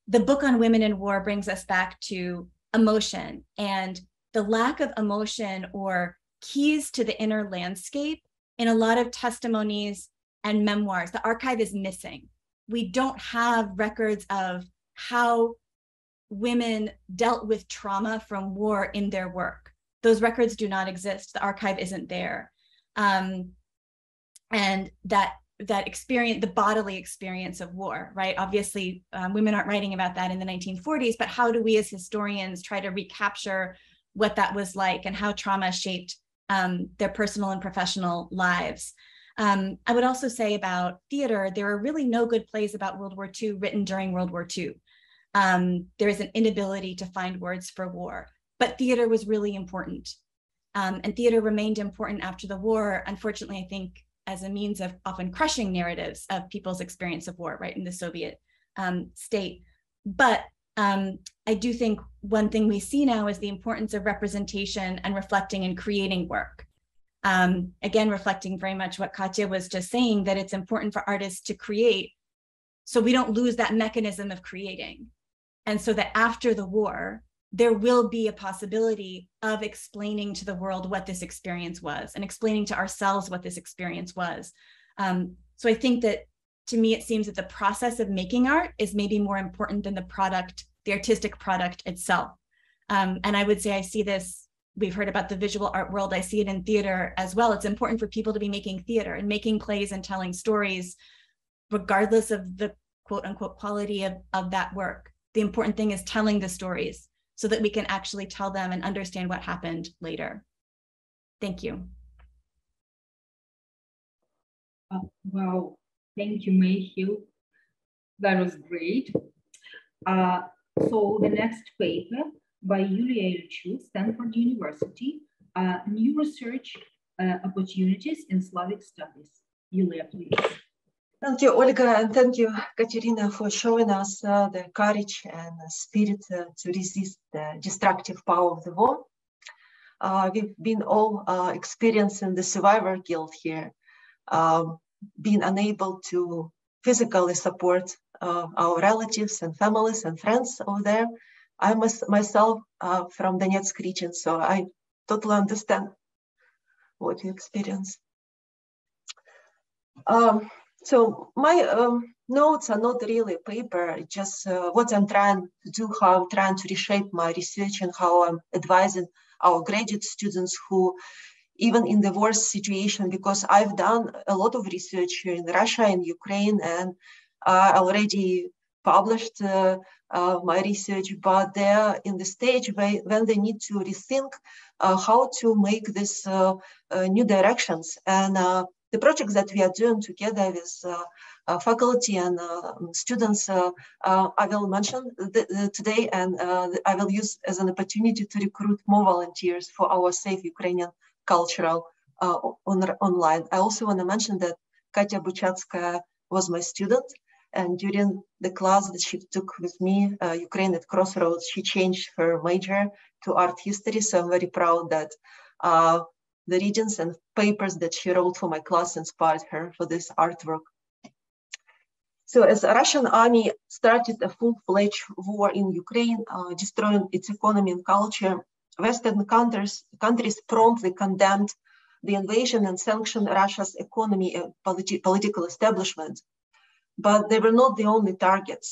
The book on women in war brings us back to emotion and the lack of emotion or keys to the inner landscape in a lot of testimonies and memoirs. The archive is missing. We don't have records of how women dealt with trauma from war in their work. Those records do not exist. The archive isn't there. Um, and that that experience, the bodily experience of war, right? Obviously, um, women aren't writing about that in the nineteen forties, but how do we as historians try to recapture what that was like and how trauma shaped um, their personal and professional lives? Um, I would also say about theater, there are really no good plays about World War Two written during World War Two. Um, there is an inability to find words for war, but theater was really important. Um, and theater remained important after the war, unfortunately, I think, as a means of often crushing narratives of people's experience of war, right, in the Soviet um, state. But um, I do think one thing we see now is the importance of representation and reflecting and creating work. Um, again, reflecting very much what Katya was just saying, that it's important for artists to create so we don't lose that mechanism of creating. And so that after the war, there will be a possibility of explaining to the world what this experience was and explaining to ourselves what this experience was. Um, so I think that to me, it seems that the process of making art is maybe more important than the product, the artistic product itself. Um, and I would say I see this, we've heard about the visual art world, I see it in theater as well. It's important for people to be making theater and making plays and telling stories, regardless of the quote unquote quality of, of that work. The important thing is telling the stories, so that we can actually tell them and understand what happened later. Thank you. Oh, wow, thank you, Mayhill. That was great. Uh, so the next paper by Julia Ilchuk, Stanford University, uh, New Research uh, Opportunities in Slavic Studies. Julia, please. Thank you, Olga, and thank you, Kateryna, for showing us uh, the courage and the spirit uh, to resist the destructive power of the war. Uh, we've been all uh, experiencing the survivor guilt here, uh, being unable to physically support uh, our relatives and families and friends over there. I must, myself uh, from the Donetsk region, so I totally understand what you experience. Um, So my um, notes are not really a paper, just uh, what I'm trying to do, how I'm trying to reshape my research and how I'm advising our graduate students who, even in the worst situation, because I've done a lot of research in Russia and Ukraine and uh, already published uh, uh, my research, but they're in the stage where, when they need to rethink uh, how to make this uh, uh, new directions. And uh, the projects that we are doing together with uh, uh, faculty and uh, students, uh, uh, I will mention th th today, and uh, I will use as an opportunity to recruit more volunteers for our Safe Ukrainian Cultural uh, on, online. I also want to mention that Katya Buchatska was my student, and during the class that she took with me, uh, Ukraine at Crossroads, she changed her major to art history. So I'm very proud that uh, the readings and papers that she wrote for my class inspired her for this artwork. So as the Russian army started a full-fledged war in Ukraine, uh, destroying its economy and culture, Western countries, countries promptly condemned the invasion and sanctioned Russia's economy and politi political establishment. But they were not the only targets.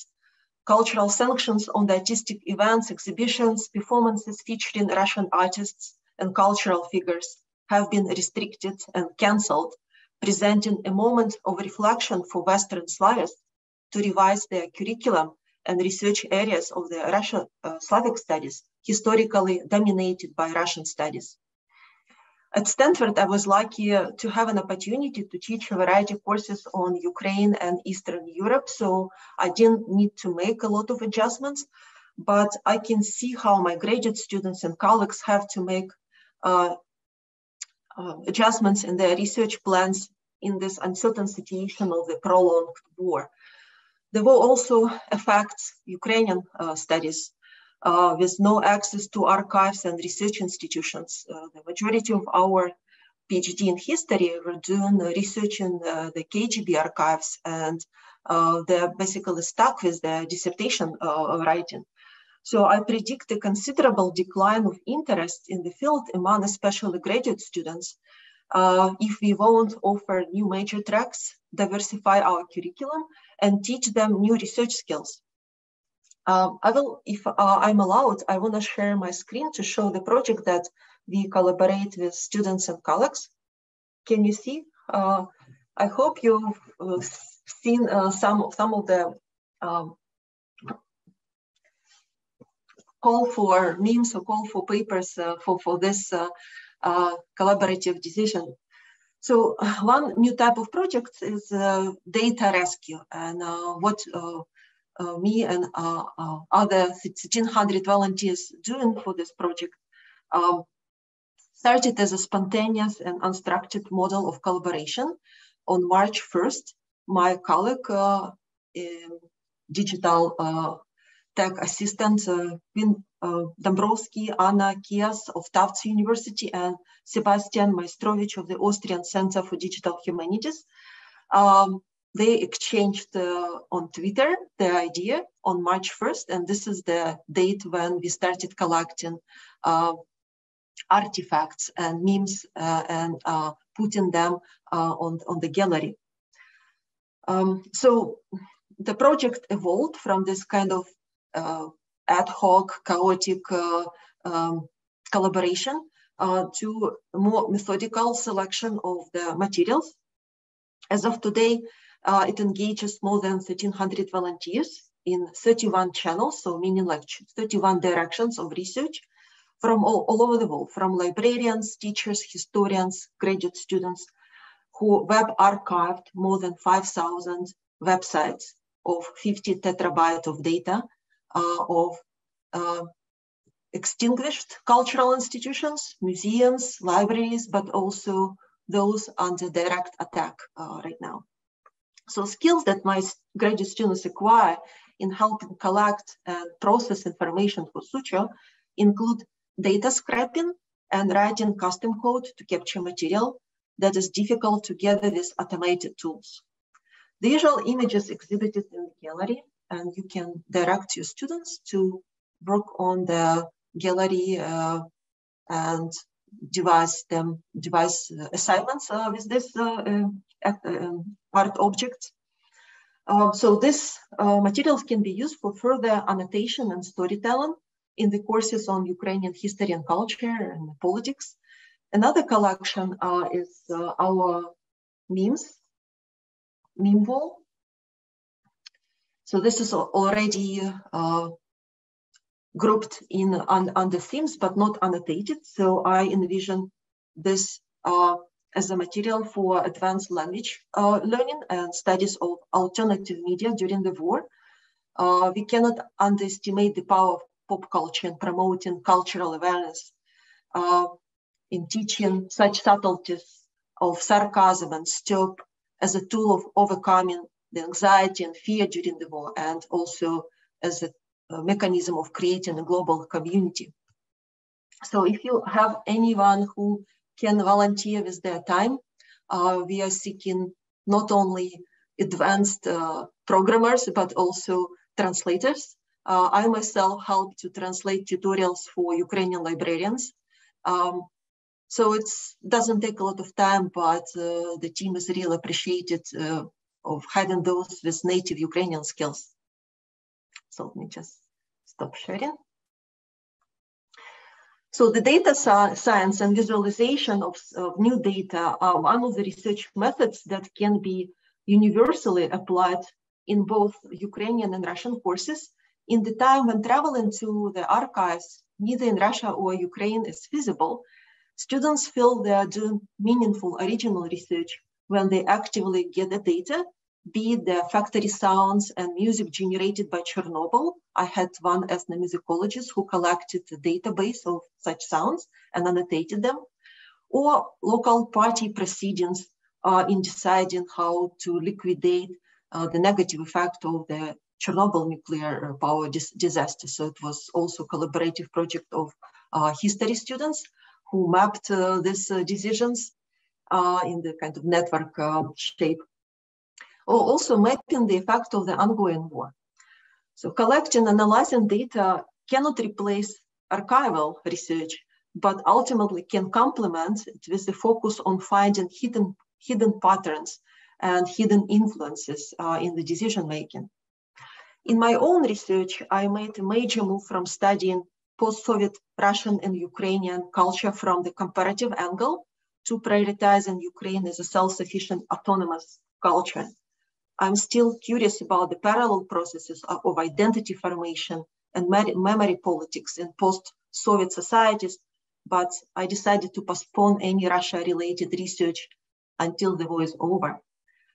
Cultural sanctions on the artistic events, exhibitions, performances featuring Russian artists and cultural figures have been restricted and cancelled, presenting a moment of reflection for Western Slavists to revise their curriculum and research areas of the Russian uh, Slavic studies, historically dominated by Russian studies. At Stanford, I was lucky to have an opportunity to teach a variety of courses on Ukraine and Eastern Europe, so I didn't need to make a lot of adjustments, but I can see how my graduate students and colleagues have to make uh, uh, adjustments in their research plans in this uncertain situation of the prolonged war. The war also affects Ukrainian uh, studies uh, with no access to archives and research institutions. Uh, the majority of our PhD in history were doing research in uh, the K G B archives, and uh, they're basically stuck with their dissertation uh, writing. So I predict a considerable decline of interest in the field among especially graduate students uh, if we won't offer new major tracks, diversify our curriculum, and teach them new research skills. Um, I will, if uh, I'm allowed, I want to share my screen to show the project that we collaborate with students and colleagues. Can you see? Uh, I hope you've uh, seen uh, some, some of the um, call for memes or call for papers uh, for, for this uh, uh, collaborative decision. So one new type of project is uh, data rescue, and uh, what uh, uh, me and uh, uh, other sixteen hundred volunteers doing for this project um, started as a spontaneous and unstructured model of collaboration. On March first, my colleague, uh, digital uh, tech assistant, uh, Uh, Dombrowski, Anna Kias of Tufts University, and Sebastian Maestrovich of the Austrian Center for Digital Humanities. Um, they exchanged uh, on Twitter the idea on March first, and this is the date when we started collecting uh, artifacts and memes uh, and uh, putting them uh, on, on the gallery. Um, so the project evolved from this kind of uh, ad hoc, chaotic uh, um, collaboration uh, to more methodical selection of the materials. As of today, uh, it engages more than thirteen hundred volunteers in thirty-one channels, so meaning like thirty-one directions of research from all, all over the world, from librarians, teachers, historians, graduate students, who web archived more than five thousand websites of fifty terabytes of data Uh, of uh, extinguished cultural institutions, museums, libraries, but also those under direct attack uh, right now. So skills that my graduate students acquire in helping collect and process information for suture include data scraping and writing custom code to capture material that is difficult to gather with automated tools. The usual images exhibited in the gallery, and you can direct your students to work on the gallery uh, and devise them, devise assignments uh, with this uh, uh, art objects. Uh, so these uh, materials can be used for further annotation and storytelling in the courses on Ukrainian history and culture and politics. Another collection uh, is uh, our memes, meme wall. So this is already uh, grouped in on, on the themes, but not annotated. So I envision this uh, as a material for advanced language uh, learning and studies of alternative media during the war. Uh, we cannot underestimate the power of pop culture in promoting cultural awareness, uh, in teaching such subtleties of sarcasm and stirp as a tool of overcoming the anxiety and fear during the war, and also as a, a mechanism of creating a global community. So if you have anyone who can volunteer with their time, uh, we are seeking not only advanced uh, programmers, but also translators. Uh, I myself help to translate tutorials for Ukrainian librarians. Um, so it doesn't take a lot of time, but uh, the team is really appreciated uh, of having those with native Ukrainian skills. So let me just stop sharing. So the data science and visualization of, of new data are one of the research methods that can be universally applied in both Ukrainian and Russian courses in the time when traveling to the archives, neither in Russia or Ukraine is feasible. Students feel they are doing meaningful original research when they actively gather data, be it the factory sounds and music generated by Chernobyl. I had one ethnomusicologist who collected a database of such sounds and annotated them, or local party proceedings uh, in deciding how to liquidate uh, the negative effect of the Chernobyl nuclear power dis disaster. So it was also a collaborative project of uh, history students who mapped uh, these uh, decisions uh, in the kind of network uh, shape, or also mapping the effect of the ongoing war. So collecting, analyzing data cannot replace archival research, but ultimately can complement it with the focus on finding hidden, hidden patterns and hidden influences uh, in the decision-making. In my own research, I made a major move from studying post-Soviet Russian and Ukrainian culture from the comparative angle to prioritizing Ukraine as a self-sufficient, autonomous culture. I'm still curious about the parallel processes of identity formation and memory politics in post-Soviet societies, but I decided to postpone any Russia-related research until the war is over.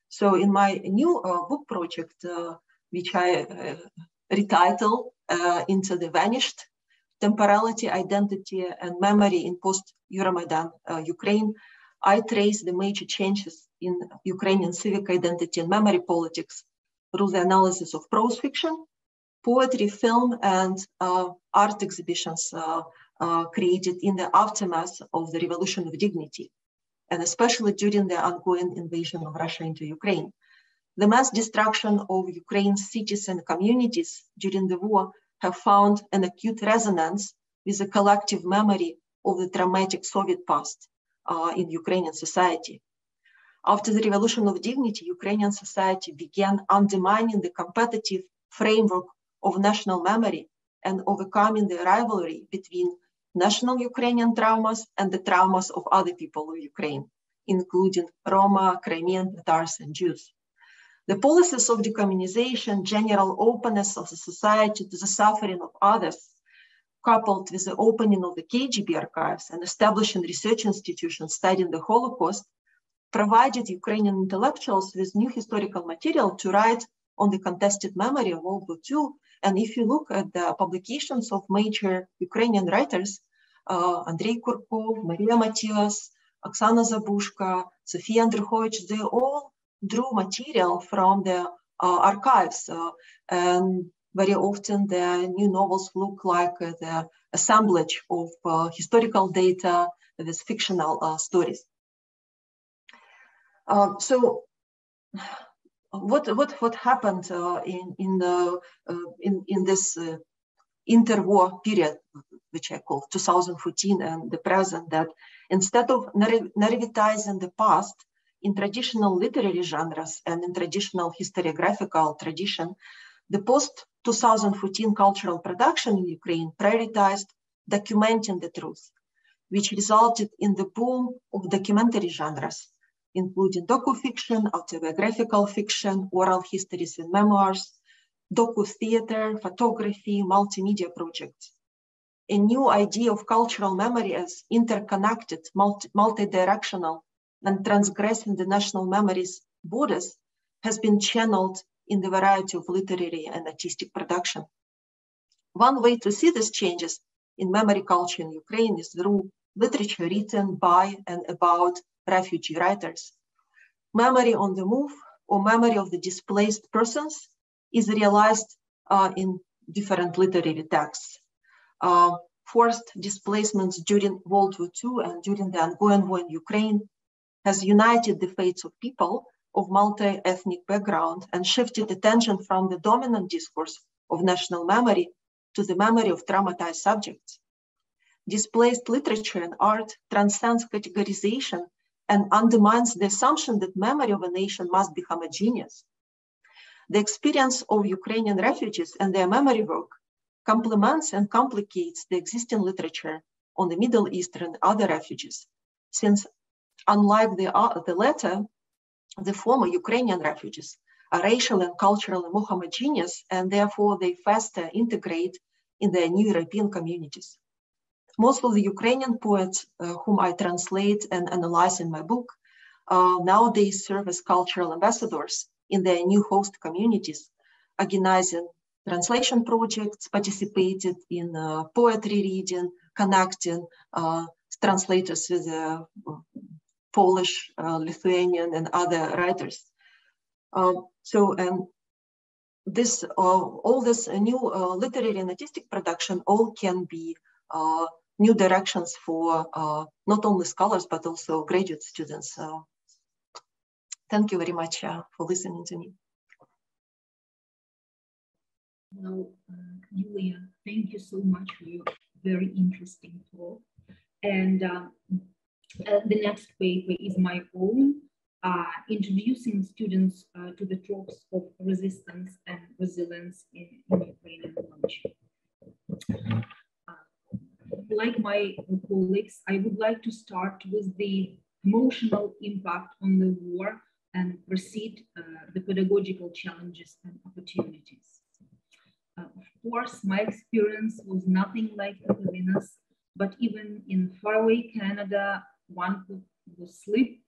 So in my new uh, book project, uh, which I uh, retitled uh, Into the Vanished, Temporality, Identity, and Memory in Post-Euromaidan uh, Ukraine, I trace the major changes in Ukrainian civic identity and memory politics through the analysis of prose fiction, poetry, film, and uh, art exhibitions uh, uh, created in the aftermath of the Revolution of Dignity, and especially during the ongoing invasion of Russia into Ukraine. The mass destruction of Ukraine's cities and communities during the war have found an acute resonance with the collective memory of the traumatic Soviet past Uh, in Ukrainian society. After the Revolution of Dignity, Ukrainian society began undermining the competitive framework of national memory and overcoming the rivalry between national Ukrainian traumas and the traumas of other people of Ukraine, including Roma, Crimean, Tatars, and Jews. The policies of decommunization, general openness of the society to the suffering of others, coupled with the opening of the K G B archives and establishing research institutions studying the Holocaust, provided Ukrainian intellectuals with new historical material to write on the contested memory of World War Two. And if you look at the publications of major Ukrainian writers, uh, Andrei Kurkov, Maria Matias, Oksana Zabushka, Sofia Andrukhovich, they all drew material from the uh, archives. Uh, and Very often the new novels look like uh, the assemblage of uh, historical data with fictional uh, stories. Uh, so what, what, what happened uh, in, in, the, uh, in, in this uh, interwar period, which I call two thousand fourteen and the present, that instead of narrativizing the past in traditional literary genres and in traditional historiographical tradition, the post two thousand fourteen cultural production in Ukraine prioritized documenting the truth, which resulted in the boom of documentary genres, including docu-fiction, autobiographical fiction, oral histories and memoirs, docu-theater, photography, multimedia projects. A new idea of cultural memory as interconnected, multi multi-directional, and transgressing the national memory's borders has been channeled in the variety of literary and artistic production. One way to see these changes in memory culture in Ukraine is through literature written by and about refugee writers. Memory on the move, or memory of the displaced persons, is realized uh, in different literary texts. Uh, forced displacements during World War Two and during the ongoing war in Ukraine has united the fates of people of multi-ethnic background and shifted attention from the dominant discourse of national memory to the memory of traumatized subjects. Displaced literature and art transcends categorization and undermines the assumption that memory of a nation must be homogeneous. The experience of Ukrainian refugees and their memory work complements and complicates the existing literature on the Middle Eastern and other refugees, since unlike the, uh, the latter, the former Ukrainian refugees are racial and culturally more homogeneous, and therefore they faster integrate in their new European communities. Most of the Ukrainian poets uh, whom I translate and analyze in my book uh, nowadays serve as cultural ambassadors in their new host communities, organizing translation projects, participated in uh, poetry reading, connecting uh, translators with uh, Polish, uh, Lithuanian, and other writers. Uh, so, um, this uh, all this new uh, literary and artistic production all can be uh, new directions for uh, not only scholars but also graduate students. So, thank you very much uh, for listening to me. Well, uh, Julia, thank you so much for your very interesting talk. And uh, uh, the next paper is my own, uh, introducing students uh, to the tropes of resistance and resilience in, in Ukrainian culture. Uh, like my colleagues, I would like to start with the emotional impact on the war and proceed uh, the pedagogical challenges and opportunities. Uh, of course, my experience was nothing like Kateryna's, but even in faraway Canada, one could lose sleep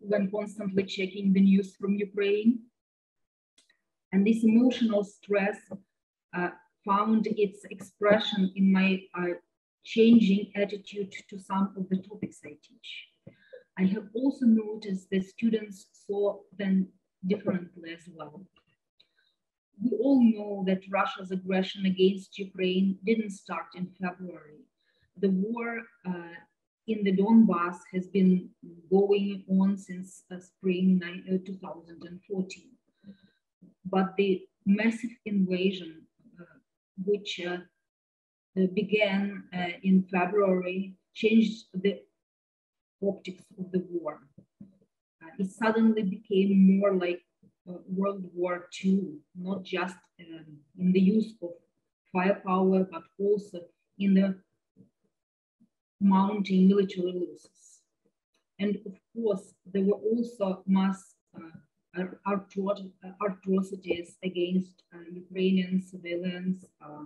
when constantly checking the news from Ukraine. And this emotional stress uh, found its expression in my uh, changing attitude to some of the topics I teach. I have also noticed that students saw them differently as well. We all know that Russia's aggression against Ukraine didn't start in February. The war uh, in the Donbass has been going on since uh, spring two thousand fourteen. But the massive invasion, uh, which uh, began uh, in February, changed the optics of the war. Uh, it suddenly became more like uh, World War Two, not just um, in the use of firepower, but also in the mounting military losses. And of course, there were also mass uh, atrocities against uh, Ukrainian civilians uh,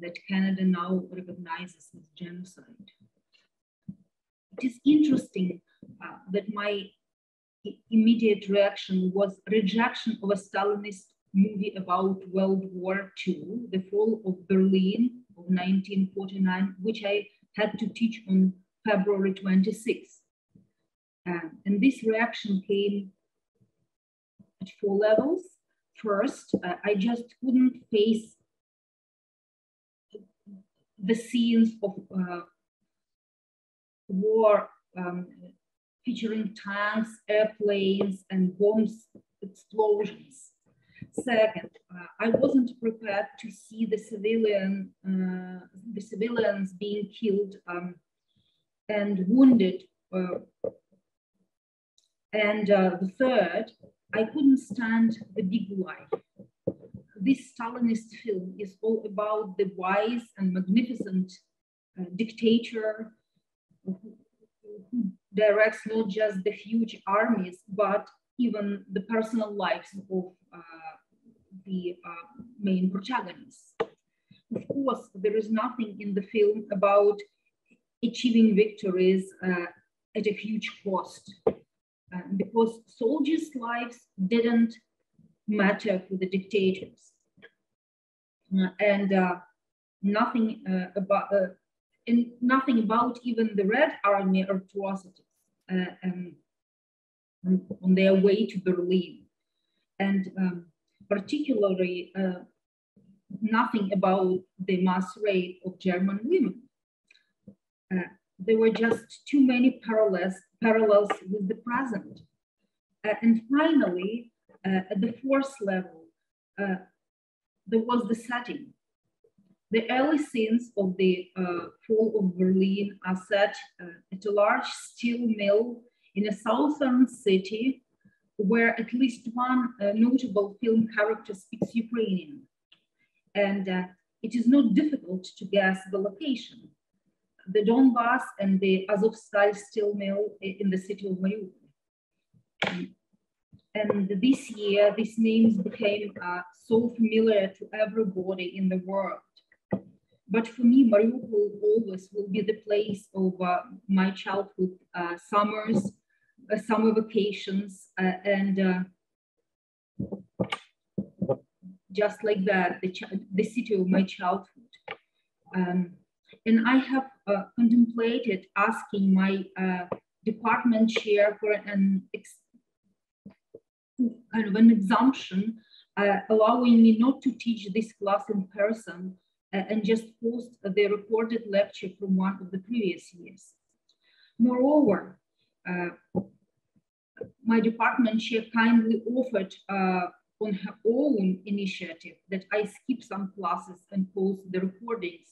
that Canada now recognizes as genocide. It is interesting uh, that my immediate reaction was rejection of a Stalinist movie about World War Two, the fall of Berlin of nineteen forty-nine, which I had to teach on February twenty-sixth. Uh, and this reaction came at four levels. First, uh, I just couldn't face the scenes of uh, war um, featuring tanks, airplanes, and bombs explosions. Second, uh, I wasn't prepared to see the civilian, uh, the civilians being killed um, and wounded uh, And uh, the third, I couldn't stand the big lie. This Stalinist film is all about the wise and magnificent uh, dictator who, who directs not just the huge armies, but even the personal lives of uh, the uh, main protagonists. Of course, there is nothing in the film about achieving victories uh, at a huge cost, uh, because soldiers' lives didn't matter to the dictators, uh, and uh, nothing uh, about uh, and nothing about even the Red Army atrocities uh, um, on their way to Berlin, and um, particularly uh, nothing about the mass rape of German women. Uh, there were just too many parallels parallels with the present. Uh, and finally, uh, at the force level, uh, there was the setting. The early scenes of the uh, fall of Berlin are set uh, at a large steel mill in a southern city where at least one uh, notable film character speaks Ukrainian. And uh, it is not difficult to guess the location, the Donbas and the Azovstal steel mill in the city of Mariupol. And this year, these names became uh, so familiar to everybody in the world. But for me, Mariupol always will be the place of uh, my childhood uh, summers, uh, summer vacations, uh, and uh, just like that, the, the city of my childhood. Um, and I have uh, contemplated asking my uh, department chair for an, ex kind of an exemption, uh, allowing me not to teach this class in person uh, and just post the recorded lecture from one of the previous years. Moreover, uh, my department chair kindly offered uh, on her own initiative that I skip some classes and post the recordings.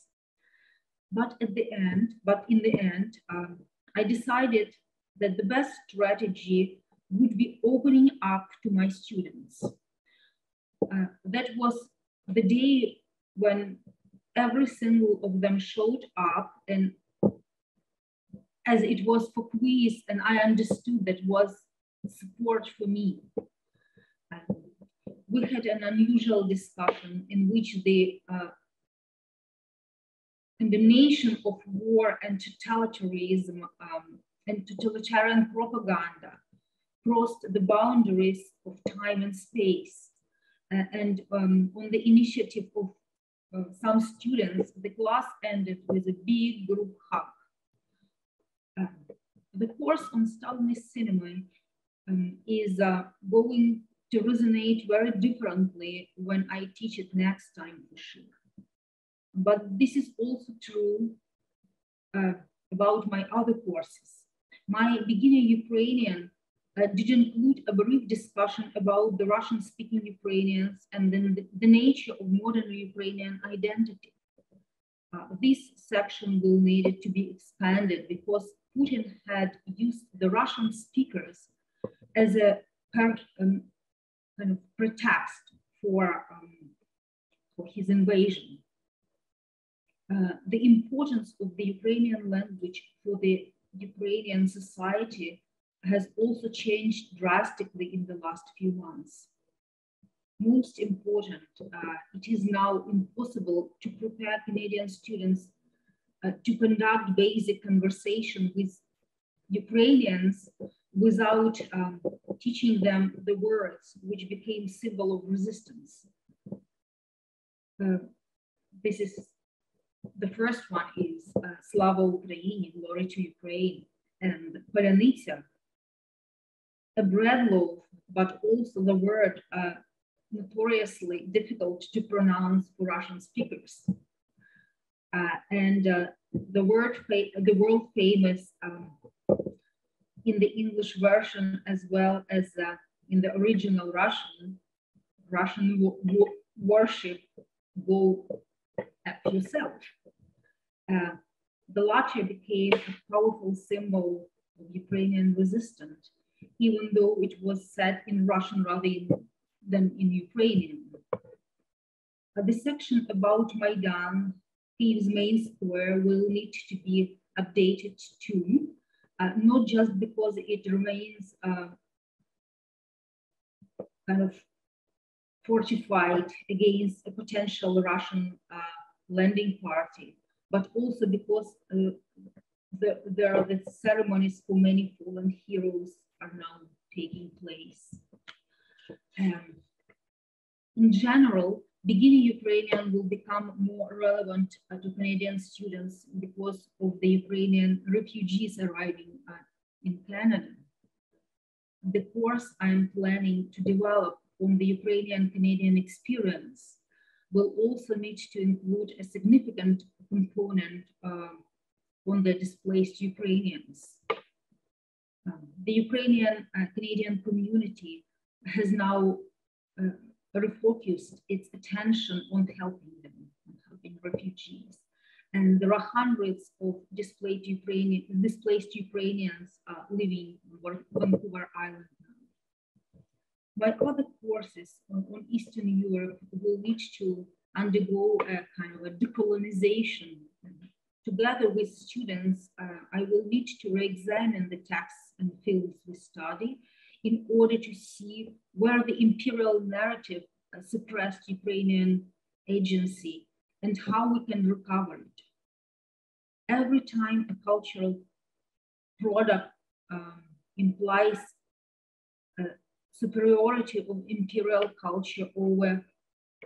But at the end, but in the end, um, I decided that the best strategy would be opening up to my students. Uh, that was the day when every single of them showed up, and as it was for quiz, and I understood that was support for me. Um, We had an unusual discussion in which the uh, condemnation of war and totalitarianism um, and totalitarian propaganda crossed the boundaries of time and space. Uh, and um, on the initiative of uh, some students, the class ended with a big group hug. Uh, the course on Stalinist cinema um, is uh, going to resonate very differently when I teach it next time for sure. But this is also true uh, about my other courses. My beginner Ukrainian uh, did include a brief discussion about the Russian-speaking Ukrainians and then the, the nature of modern Ukrainian identity. Uh, this section will need to be expanded because Putin had used the Russian speakers as a per, um, kind of pretext for, um, for his invasion. Uh, the importance of the Ukrainian language for the Ukrainian society has also changed drastically in the last few months. Most important, uh, it is now impossible to prepare Canadian students uh, to conduct basic conversation with Ukrainians without um, teaching them the words which became symbol of resistance. Uh, this is, the first one is uh, Slava Ukraini, glory to Ukraine, and Paranitsa, a bread loaf, but also the word uh, notoriously difficult to pronounce for Russian speakers. Uh, and uh, the, word the world famous um, in the English version as well as uh, in the original Russian, Russian wo wo worship, go at yourself. Uh, the latter became a powerful symbol of Ukrainian resistance even though it was said in Russian rather than in Ukrainian. The section about Maidan, Kyiv's main square, will need to be updated too, uh, not just because it remains uh, kind of fortified against a potential Russian uh, landing party, but also because uh, the, there are the ceremonies for many fallen heroes are now taking place. Um, in general, beginning Ukrainian will become more relevant uh, to Canadian students because of the Ukrainian refugees arriving uh, in Canada. The course I am planning to develop on the Ukrainian-Canadian experience will also need to include a significant component uh, on the displaced Ukrainians. Um, the Ukrainian-Canadian community has now uh, refocused its attention on helping them, on helping refugees. And there are hundreds of displaced, Ukrainian, displaced Ukrainians uh, living on Vancouver Island now. My other courses on, on Eastern Europe will need to undergo a kind of a decolonization. Together with students, uh, I will need to re-examine the texts and fields we study in order to see where the imperial narrative uh, suppressed Ukrainian agency and how we can recover it. Every time a cultural product um, implies uh, superiority of imperial culture over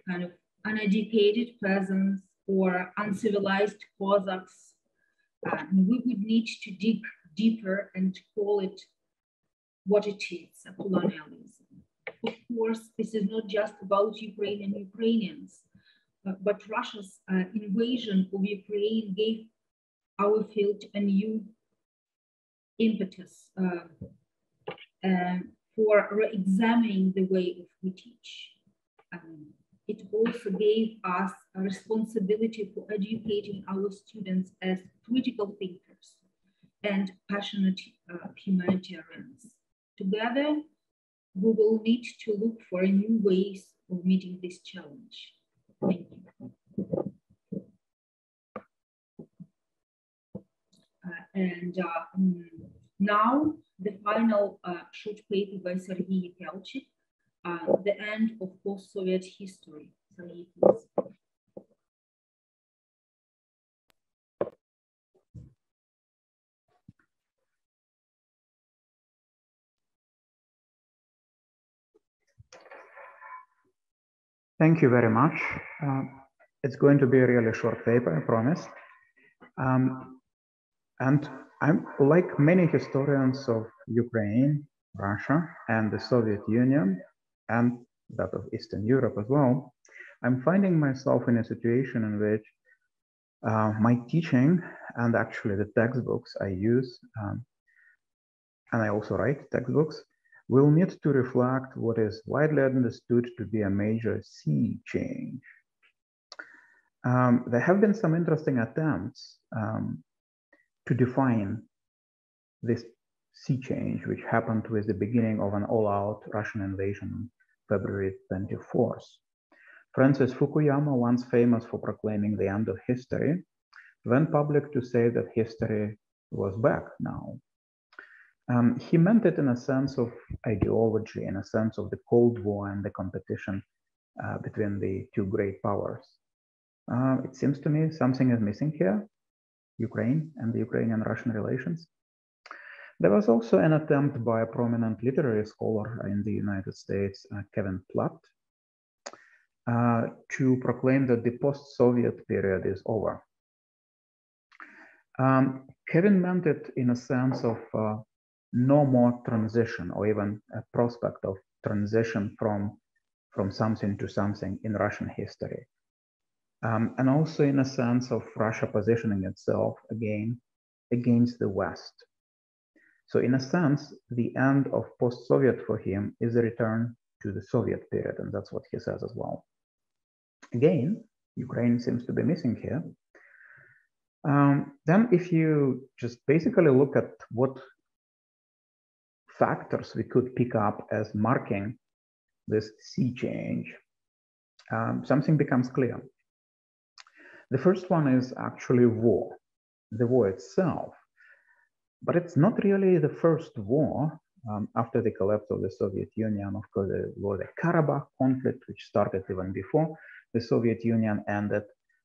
kind of uneducated peasants or uncivilized Cossacks, uh, we would need to dig deeper and call it what it is, a colonialism. Of course, this is not just about Ukraine and Ukrainians, uh, but Russia's uh, invasion of Ukraine gave our field a new impetus uh, uh, for re-examining the way of we teach. Um, it also gave us a responsibility for educating our students as critical thinkers and passionate uh, humanitarians. Together, we will need to look for new ways of meeting this challenge. Thank you. Uh, and uh, um, now, the final uh, short paper by Serhy Yekelchyk, uh, The End of Post-Soviet History. Serhy, please. Thank you very much. Uh, it's going to be a really short paper, I promise. Um, and I'm like many historians of Ukraine, Russia, and the Soviet Union, and that of Eastern Europe as well, I'm finding myself in a situation in which uh, my teaching and actually the textbooks I use, um, and I also write textbooks, we'll need to reflect what is widely understood to be a major sea change. Um, there have been some interesting attempts um, to define this sea change, which happened with the beginning of an all-out Russian invasion on February twenty-fourth. Francis Fukuyama, once famous for proclaiming the end of history, went public to say that history was back now. Um, he meant it in a sense of ideology, in a sense of the Cold War and the competition uh, between the two great powers. Uh, it seems to me something is missing here, Ukraine and the Ukrainian-Russian relations. There was also an attempt by a prominent literary scholar in the United States, uh, Kevin Platt, uh, to proclaim that the post-Soviet period is over. Um, Kevin meant it in a sense of uh, no more transition or even a prospect of transition from, from something to something in Russian history. Um, and also in a sense of Russia positioning itself again against the West. So in a sense, the end of post-Soviet for him is a return to the Soviet period. And that's what he says as well. Again, Ukraine seems to be missing here. Um, then if you just basically look at what factors we could pick up as marking this sea change, um, something becomes clear. The first one is actually war, the war itself. But it's not really the first war. Um, after the collapse of the Soviet Union, of course, there was the Karabakh conflict, which started even before the Soviet Union ended.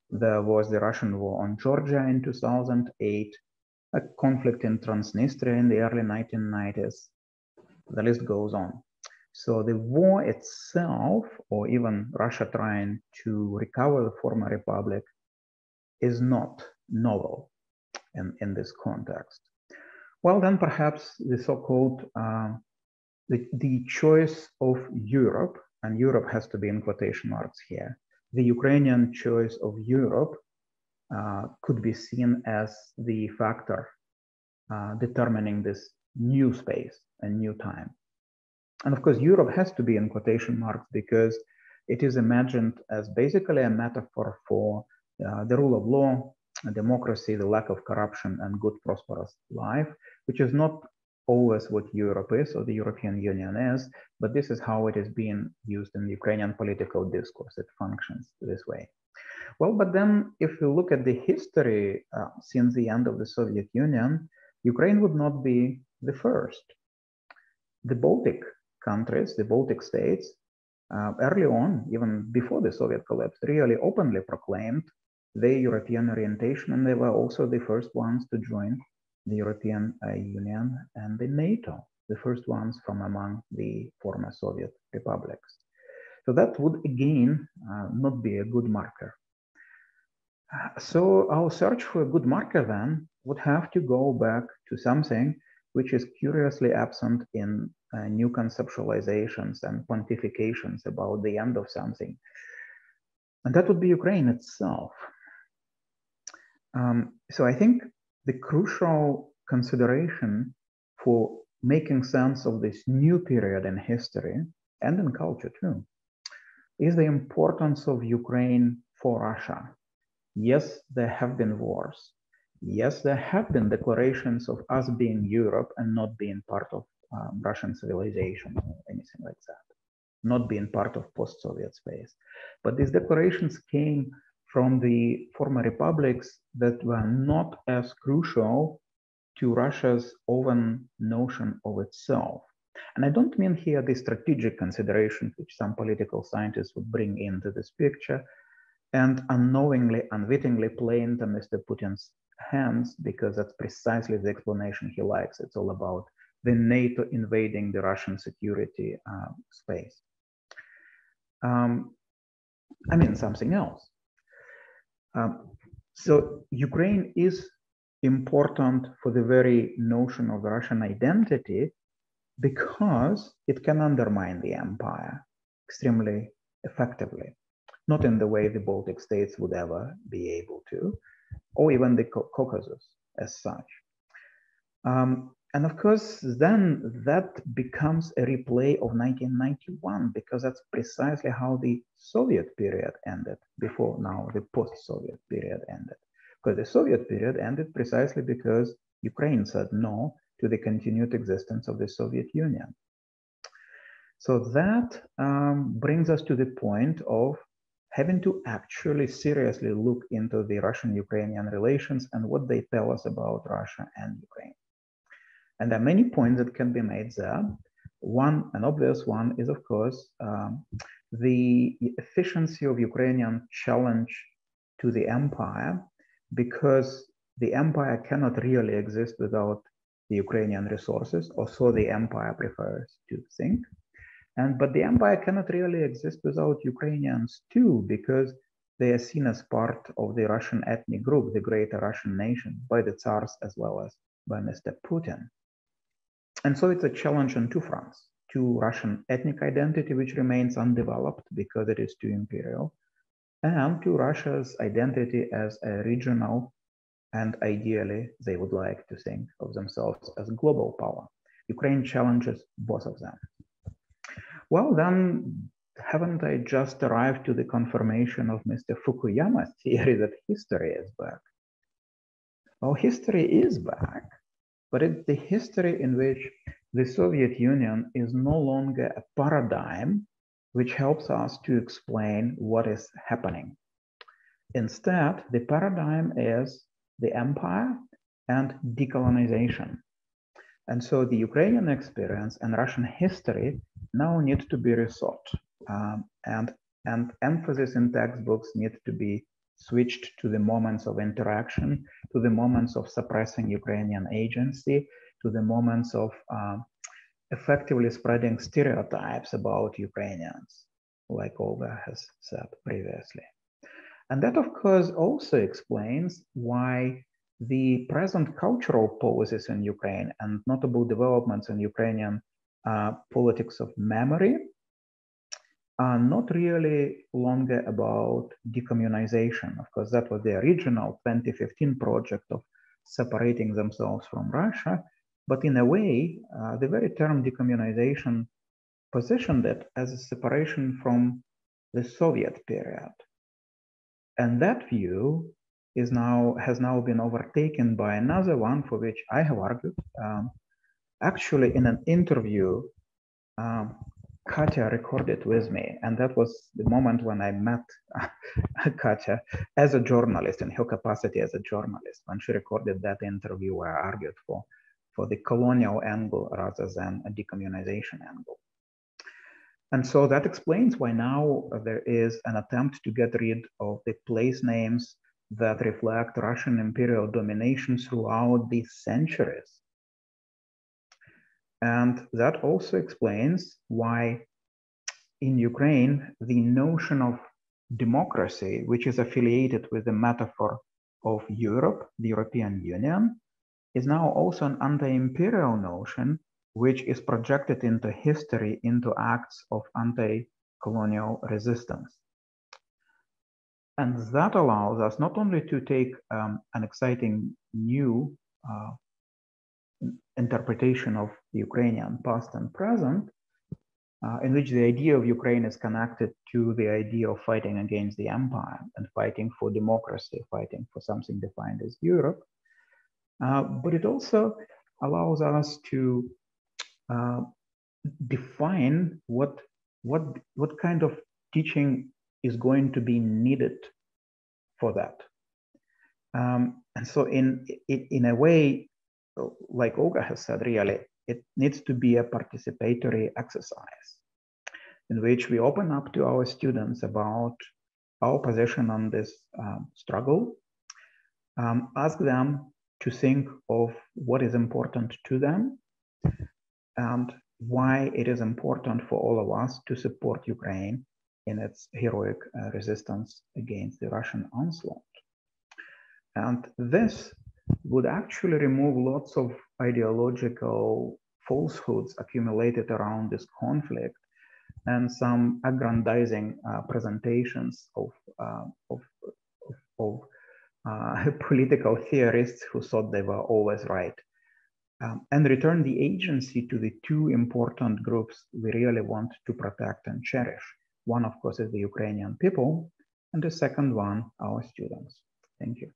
There was the Russian war on Georgia in two thousand eight, a conflict in Transnistria in the early nineteen nineties. The list goes on. So the war itself, or even Russia trying to recover the former republic, is not novel in, in this context. Well, then perhaps the so-called, uh, the, the choice of Europe, and Europe has to be in quotation marks here, the Ukrainian choice of Europe uh, could be seen as the factor uh, determining this new space and new time. And of course, Europe has to be in quotation marks because it is imagined as basically a metaphor for uh, the rule of law, democracy, the lack of corruption, and good, prosperous life, which is not always what Europe is or the European Union is, but this is how it is being used in the Ukrainian political discourse. It functions this way. Well, but then if you look at the history uh, since the end of the Soviet Union, Ukraine would not be the first. The Baltic countries, the Baltic states, uh, early on, even before the Soviet collapse, really openly proclaimed the European orientation, and they were also the first ones to join the European uh, Union and the NATO, the first ones from among the former Soviet republics. So that would again uh, not be a good marker. Uh, so our search for a good marker then would have to go back to something which is curiously absent in uh, new conceptualizations and pontifications about the end of something. And that would be Ukraine itself. Um, so I think the crucial consideration for making sense of this new period in history and in culture too is the importance of Ukraine for Russia. Yes, there have been wars. Yes, there have been declarations of us being Europe and not being part of um, Russian civilization or anything like that, not being part of post-Soviet space. But these declarations came from the former republics that were not as crucial to Russia's own notion of itself. And I don't mean here the strategic considerations which some political scientists would bring into this picture and unknowingly, unwittingly play into Mister Putin's hands, because that's precisely the explanation he likes. It's all about the NATO invading the Russian security uh, space. Um, I mean, something else. Um, so Ukraine is important for the very notion of Russian identity because it can undermine the empire extremely effectively, not in the way the Baltic states would ever be able to, or even the Caucasus as such. Um, and of course, then that becomes a replay of nineteen ninety-one, because that's precisely how the Soviet period ended before now the post-Soviet period ended. Because the Soviet period ended precisely because Ukraine said no to the continued existence of the Soviet Union. So that um, brings us to the point of having to actually seriously look into the Russian-Ukrainian relations and what they tell us about Russia and Ukraine. And there are many points that can be made there. One, an obvious one, is of course um, the efficiency of Ukrainian challenge to the empire, because the empire cannot really exist without the Ukrainian resources, or so the empire prefers to think. And, but the empire cannot really exist without Ukrainians too, because they are seen as part of the Russian ethnic group, the greater Russian nation, by the Tsars as well as by Mister Putin. And so it's a challenge on two fronts, to Russian ethnic identity, which remains undeveloped because it is too imperial, and to Russia's identity as a regional, and ideally they would like to think of themselves as global power. Ukraine challenges both of them. Well, then, haven't I just arrived to the confirmation of Mister Fukuyama's theory that history is back? Well, history is back, but it's the history in which the Soviet Union is no longer a paradigm which helps us to explain what is happening. Instead, the paradigm is the empire and decolonization. And so the Ukrainian experience and Russian history now need to be resought, um, and, and emphasis in textbooks need to be switched to the moments of interaction, to the moments of suppressing Ukrainian agency, to the moments of uh, effectively spreading stereotypes about Ukrainians, like Olga has said previously. And that, of course, also explains why the present cultural policies in Ukraine and notable developments in Ukrainian uh, politics of memory are not really longer about decommunization. Of course, that was the original twenty fifteen project of separating themselves from Russia. But in a way, uh, the very term decommunization positioned it as a separation from the Soviet period. And that view is now, has now been overtaken by another one for which I have argued. Um, actually, in an interview um, Katya recorded with me, and that was the moment when I met Katya as a journalist, in her capacity as a journalist, when she recorded that interview where I argued for, for the colonial angle rather than a decommunization angle. And so that explains why now there is an attempt to get rid of the place names that reflect Russian imperial domination throughout these centuries. And that also explains why in Ukraine, the notion of democracy, which is affiliated with the metaphor of Europe, the European Union, is now also an anti-imperial notion, which is projected into history, into acts of anti-colonial resistance. And that allows us not only to take um, an exciting new uh, interpretation of the Ukrainian past and present, uh, in which the idea of Ukraine is connected to the idea of fighting against the empire and fighting for democracy, fighting for something defined as Europe, uh, but it also allows us to uh, define what, what, what kind of teaching is going to be needed for that. Um, and so in, in, in a way, like Olga has said, really, it needs to be a participatory exercise in which we open up to our students about our position on this um, struggle, um, ask them to think of what is important to them and why it is important for all of us to support Ukraine in its heroic uh, resistance against the Russian onslaught. And this would actually remove lots of ideological falsehoods accumulated around this conflict and some aggrandizing uh, presentations of, uh, of, of uh, political theorists who thought they were always right, um, and return the agency to the two important groups we really want to protect and cherish. One, of course, is the Ukrainian people, and the second one, our students. Thank you.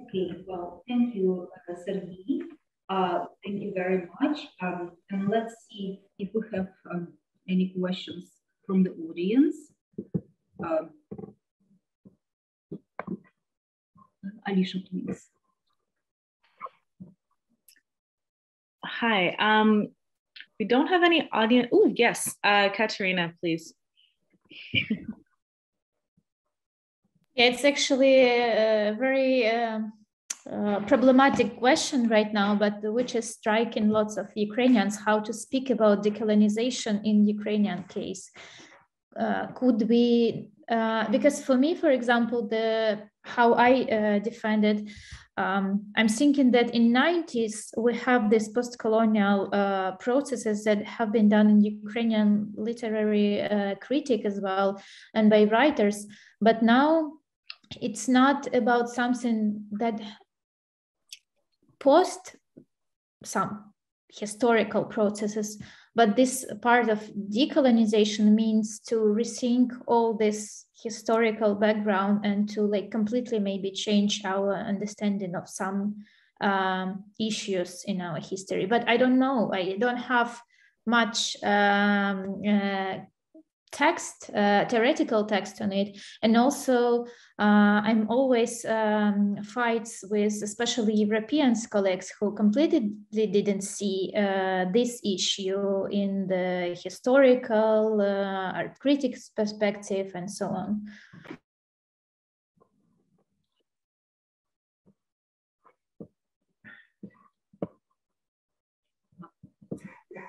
Okay, well, thank you, Serhiy. Uh, thank you very much. Um, and let's see if we have um, any questions from the audience. Um, Alisha, please. Hi. Um, we don't have any audience. Oh, yes. Uh, Kateryna, please. Yeah, it's actually a very uh, uh, problematic question right now, but which is striking lots of Ukrainians, how to speak about decolonization in Ukrainian case. Uh, could we, uh, because for me, for example, the how I uh, defined it, um, I'm thinking that in nineties, we have these post-colonial uh, processes that have been done in Ukrainian literary uh, critique as well, and by writers, but now, it's not about something that post some historical processes, But this part of decolonization means to rethink all this historical background and to like completely maybe change our understanding of some um, issues in our history. But I don't know, I don't have much um, uh, text, uh, theoretical text on it. And also uh, I'm always um, fights with especially European colleagues who completely didn't see uh, this issue in the historical uh, art critics perspective and so on.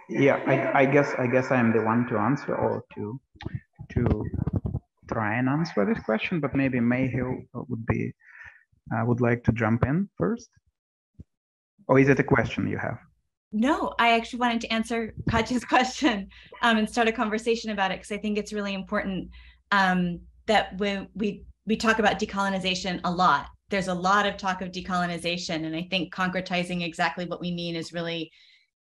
Yeah, I, I guess I guess I'm the one to answer or to to try and answer this question, but maybe Mayhill would be uh, would like to jump in first. Or is it a question you have? No, I actually wanted to answer Katya's question um, and start a conversation about it because I think it's really important um, that when we we talk about decolonization a lot. There's a lot of talk of decolonization, and I think concretizing exactly what we mean is really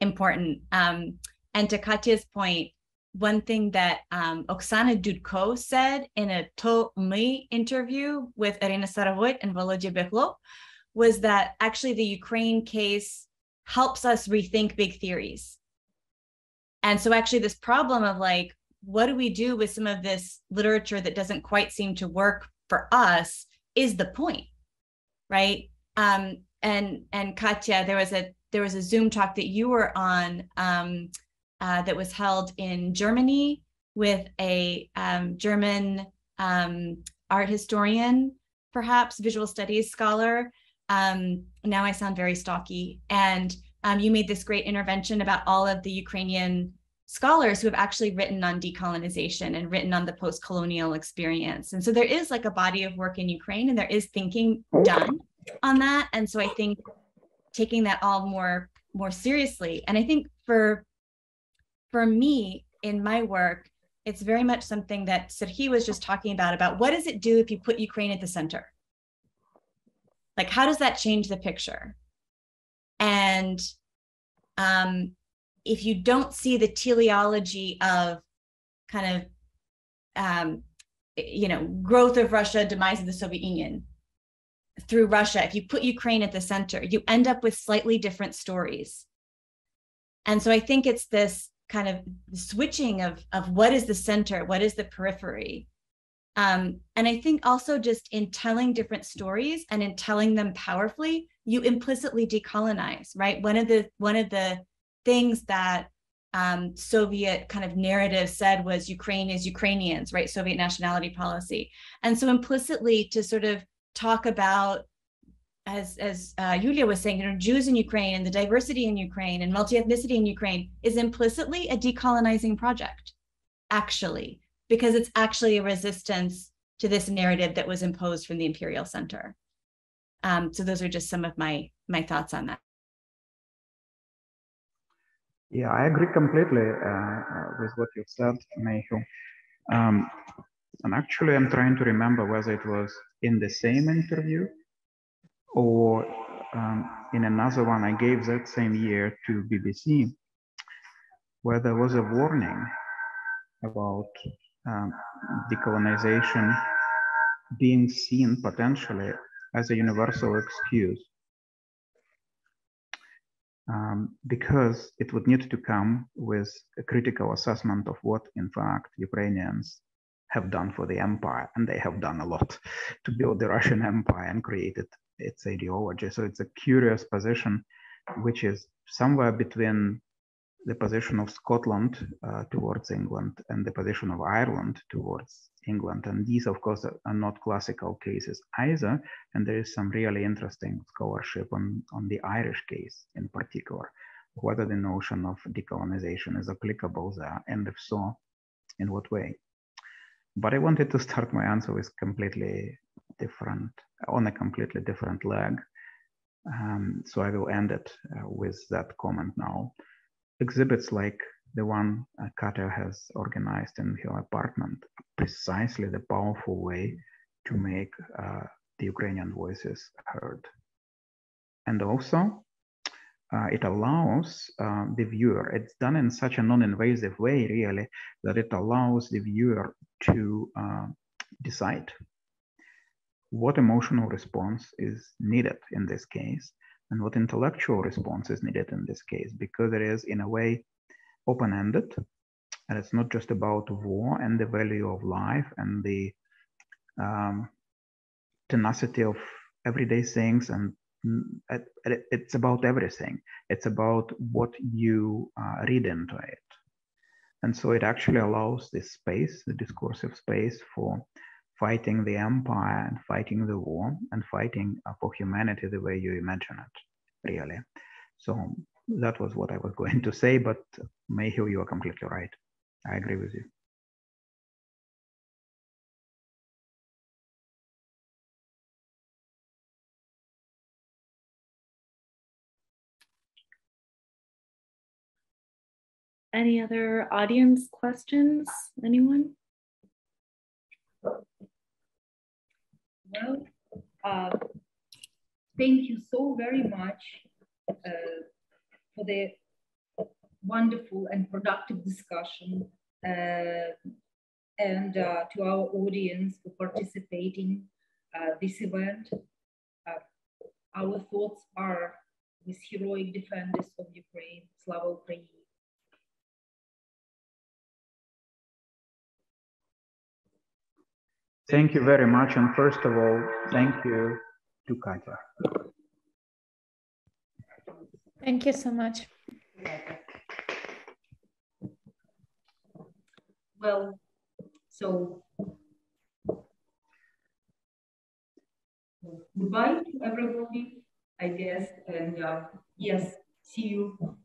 important. Um, and to Katya's point, one thing that um, Oksana Dudko said in a To My interview with Irina Saravoit and Volodya Bekhlov was that actually the Ukraine case helps us rethink big theories. And so actually this problem of like, what do we do with some of this literature that doesn't quite seem to work for us is the point, right? Um, and, and Katya, there was a There was a Zoom talk that you were on um, uh, that was held in Germany with a um, German um, art historian, perhaps visual studies scholar. Um, now I sound very stalky. And um, you made this great intervention about all of the Ukrainian scholars who have actually written on decolonization and written on the post-colonial experience. And so there is like a body of work in Ukraine and there is thinking done on that. And so I think taking that all more more seriously. And I think for, for me in my work, it's very much something that Serhiy was just talking about, about what does it do if you put Ukraine at the center? Like, how does that change the picture? And um, if you don't see the teleology of kind of, um, you know, growth of Russia, demise of the Soviet Union, through Russia, if you put Ukraine at the center, you end up with slightly different stories. And so I think it's this kind of switching of, of what is the center, what is the periphery. Um, and I think also just in telling different stories and in telling them powerfully, you implicitly decolonize, right? One of the, one of the things that um, Soviet kind of narrative said was Ukraine is Ukrainians, right? Soviet nationality policy. And so implicitly to sort of talk about, as, as uh, Julia was saying, you know, Jews in Ukraine and the diversity in Ukraine and multi-ethnicity in Ukraine is implicitly a decolonizing project, actually, because it's actually a resistance to this narrative that was imposed from the imperial center. Um, so those are just some of my, my thoughts on that. Yeah, I agree completely uh, with what you've said, Mayhill. Um, And actually, I'm trying to remember whether it was in the same interview or um, in another one I gave that same year to B B C, where there was a warning about um, decolonization being seen potentially as a universal excuse, um, because it would need to come with a critical assessment of what, in fact, Ukrainians have done for the empire, and they have done a lot to build the Russian empire and created its ideology. So it's a curious position, which is somewhere between the position of Scotland uh, towards England and the position of Ireland towards England. And these, of course, are not classical cases either. And there is some really interesting scholarship on, on the Irish case in particular, whether the notion of decolonization is applicable there, and if so, in what way. But I wanted to start my answer with completely different, on a completely different leg. Um, so I will end it uh, with that comment now. Exhibits like the one uh, Katya has organized in her apartment are precisely the powerful way to make uh, the Ukrainian voices heard. And also, Uh, it allows uh, the viewer, it's done in such a non-invasive way, really, that it allows the viewer to uh, decide what emotional response is needed in this case and what intellectual response is needed in this case, because it is, in a way, open-ended. And it's not just about war and the value of life and the um, tenacity of everyday things, and it's about everything. It's about what you uh, read into it. And so it actually allows this space, the discursive space, for fighting the empire and fighting the war and fighting for humanity the way you imagine it, really. So that was what I was going to say, but Mayhill, you are completely right. I agree with you. Any other audience questions? Anyone? Well, uh, thank you so very much uh, for the wonderful and productive discussion, uh, and uh, to our audience for participating uh, this event. Uh, our thoughts are with heroic defenders of Ukraine. Slava Ukraini. Thank you very much. And first of all, thank you to Katya. Thank you so much. Well, so goodbye to everybody, I guess. And uh, yes, see you.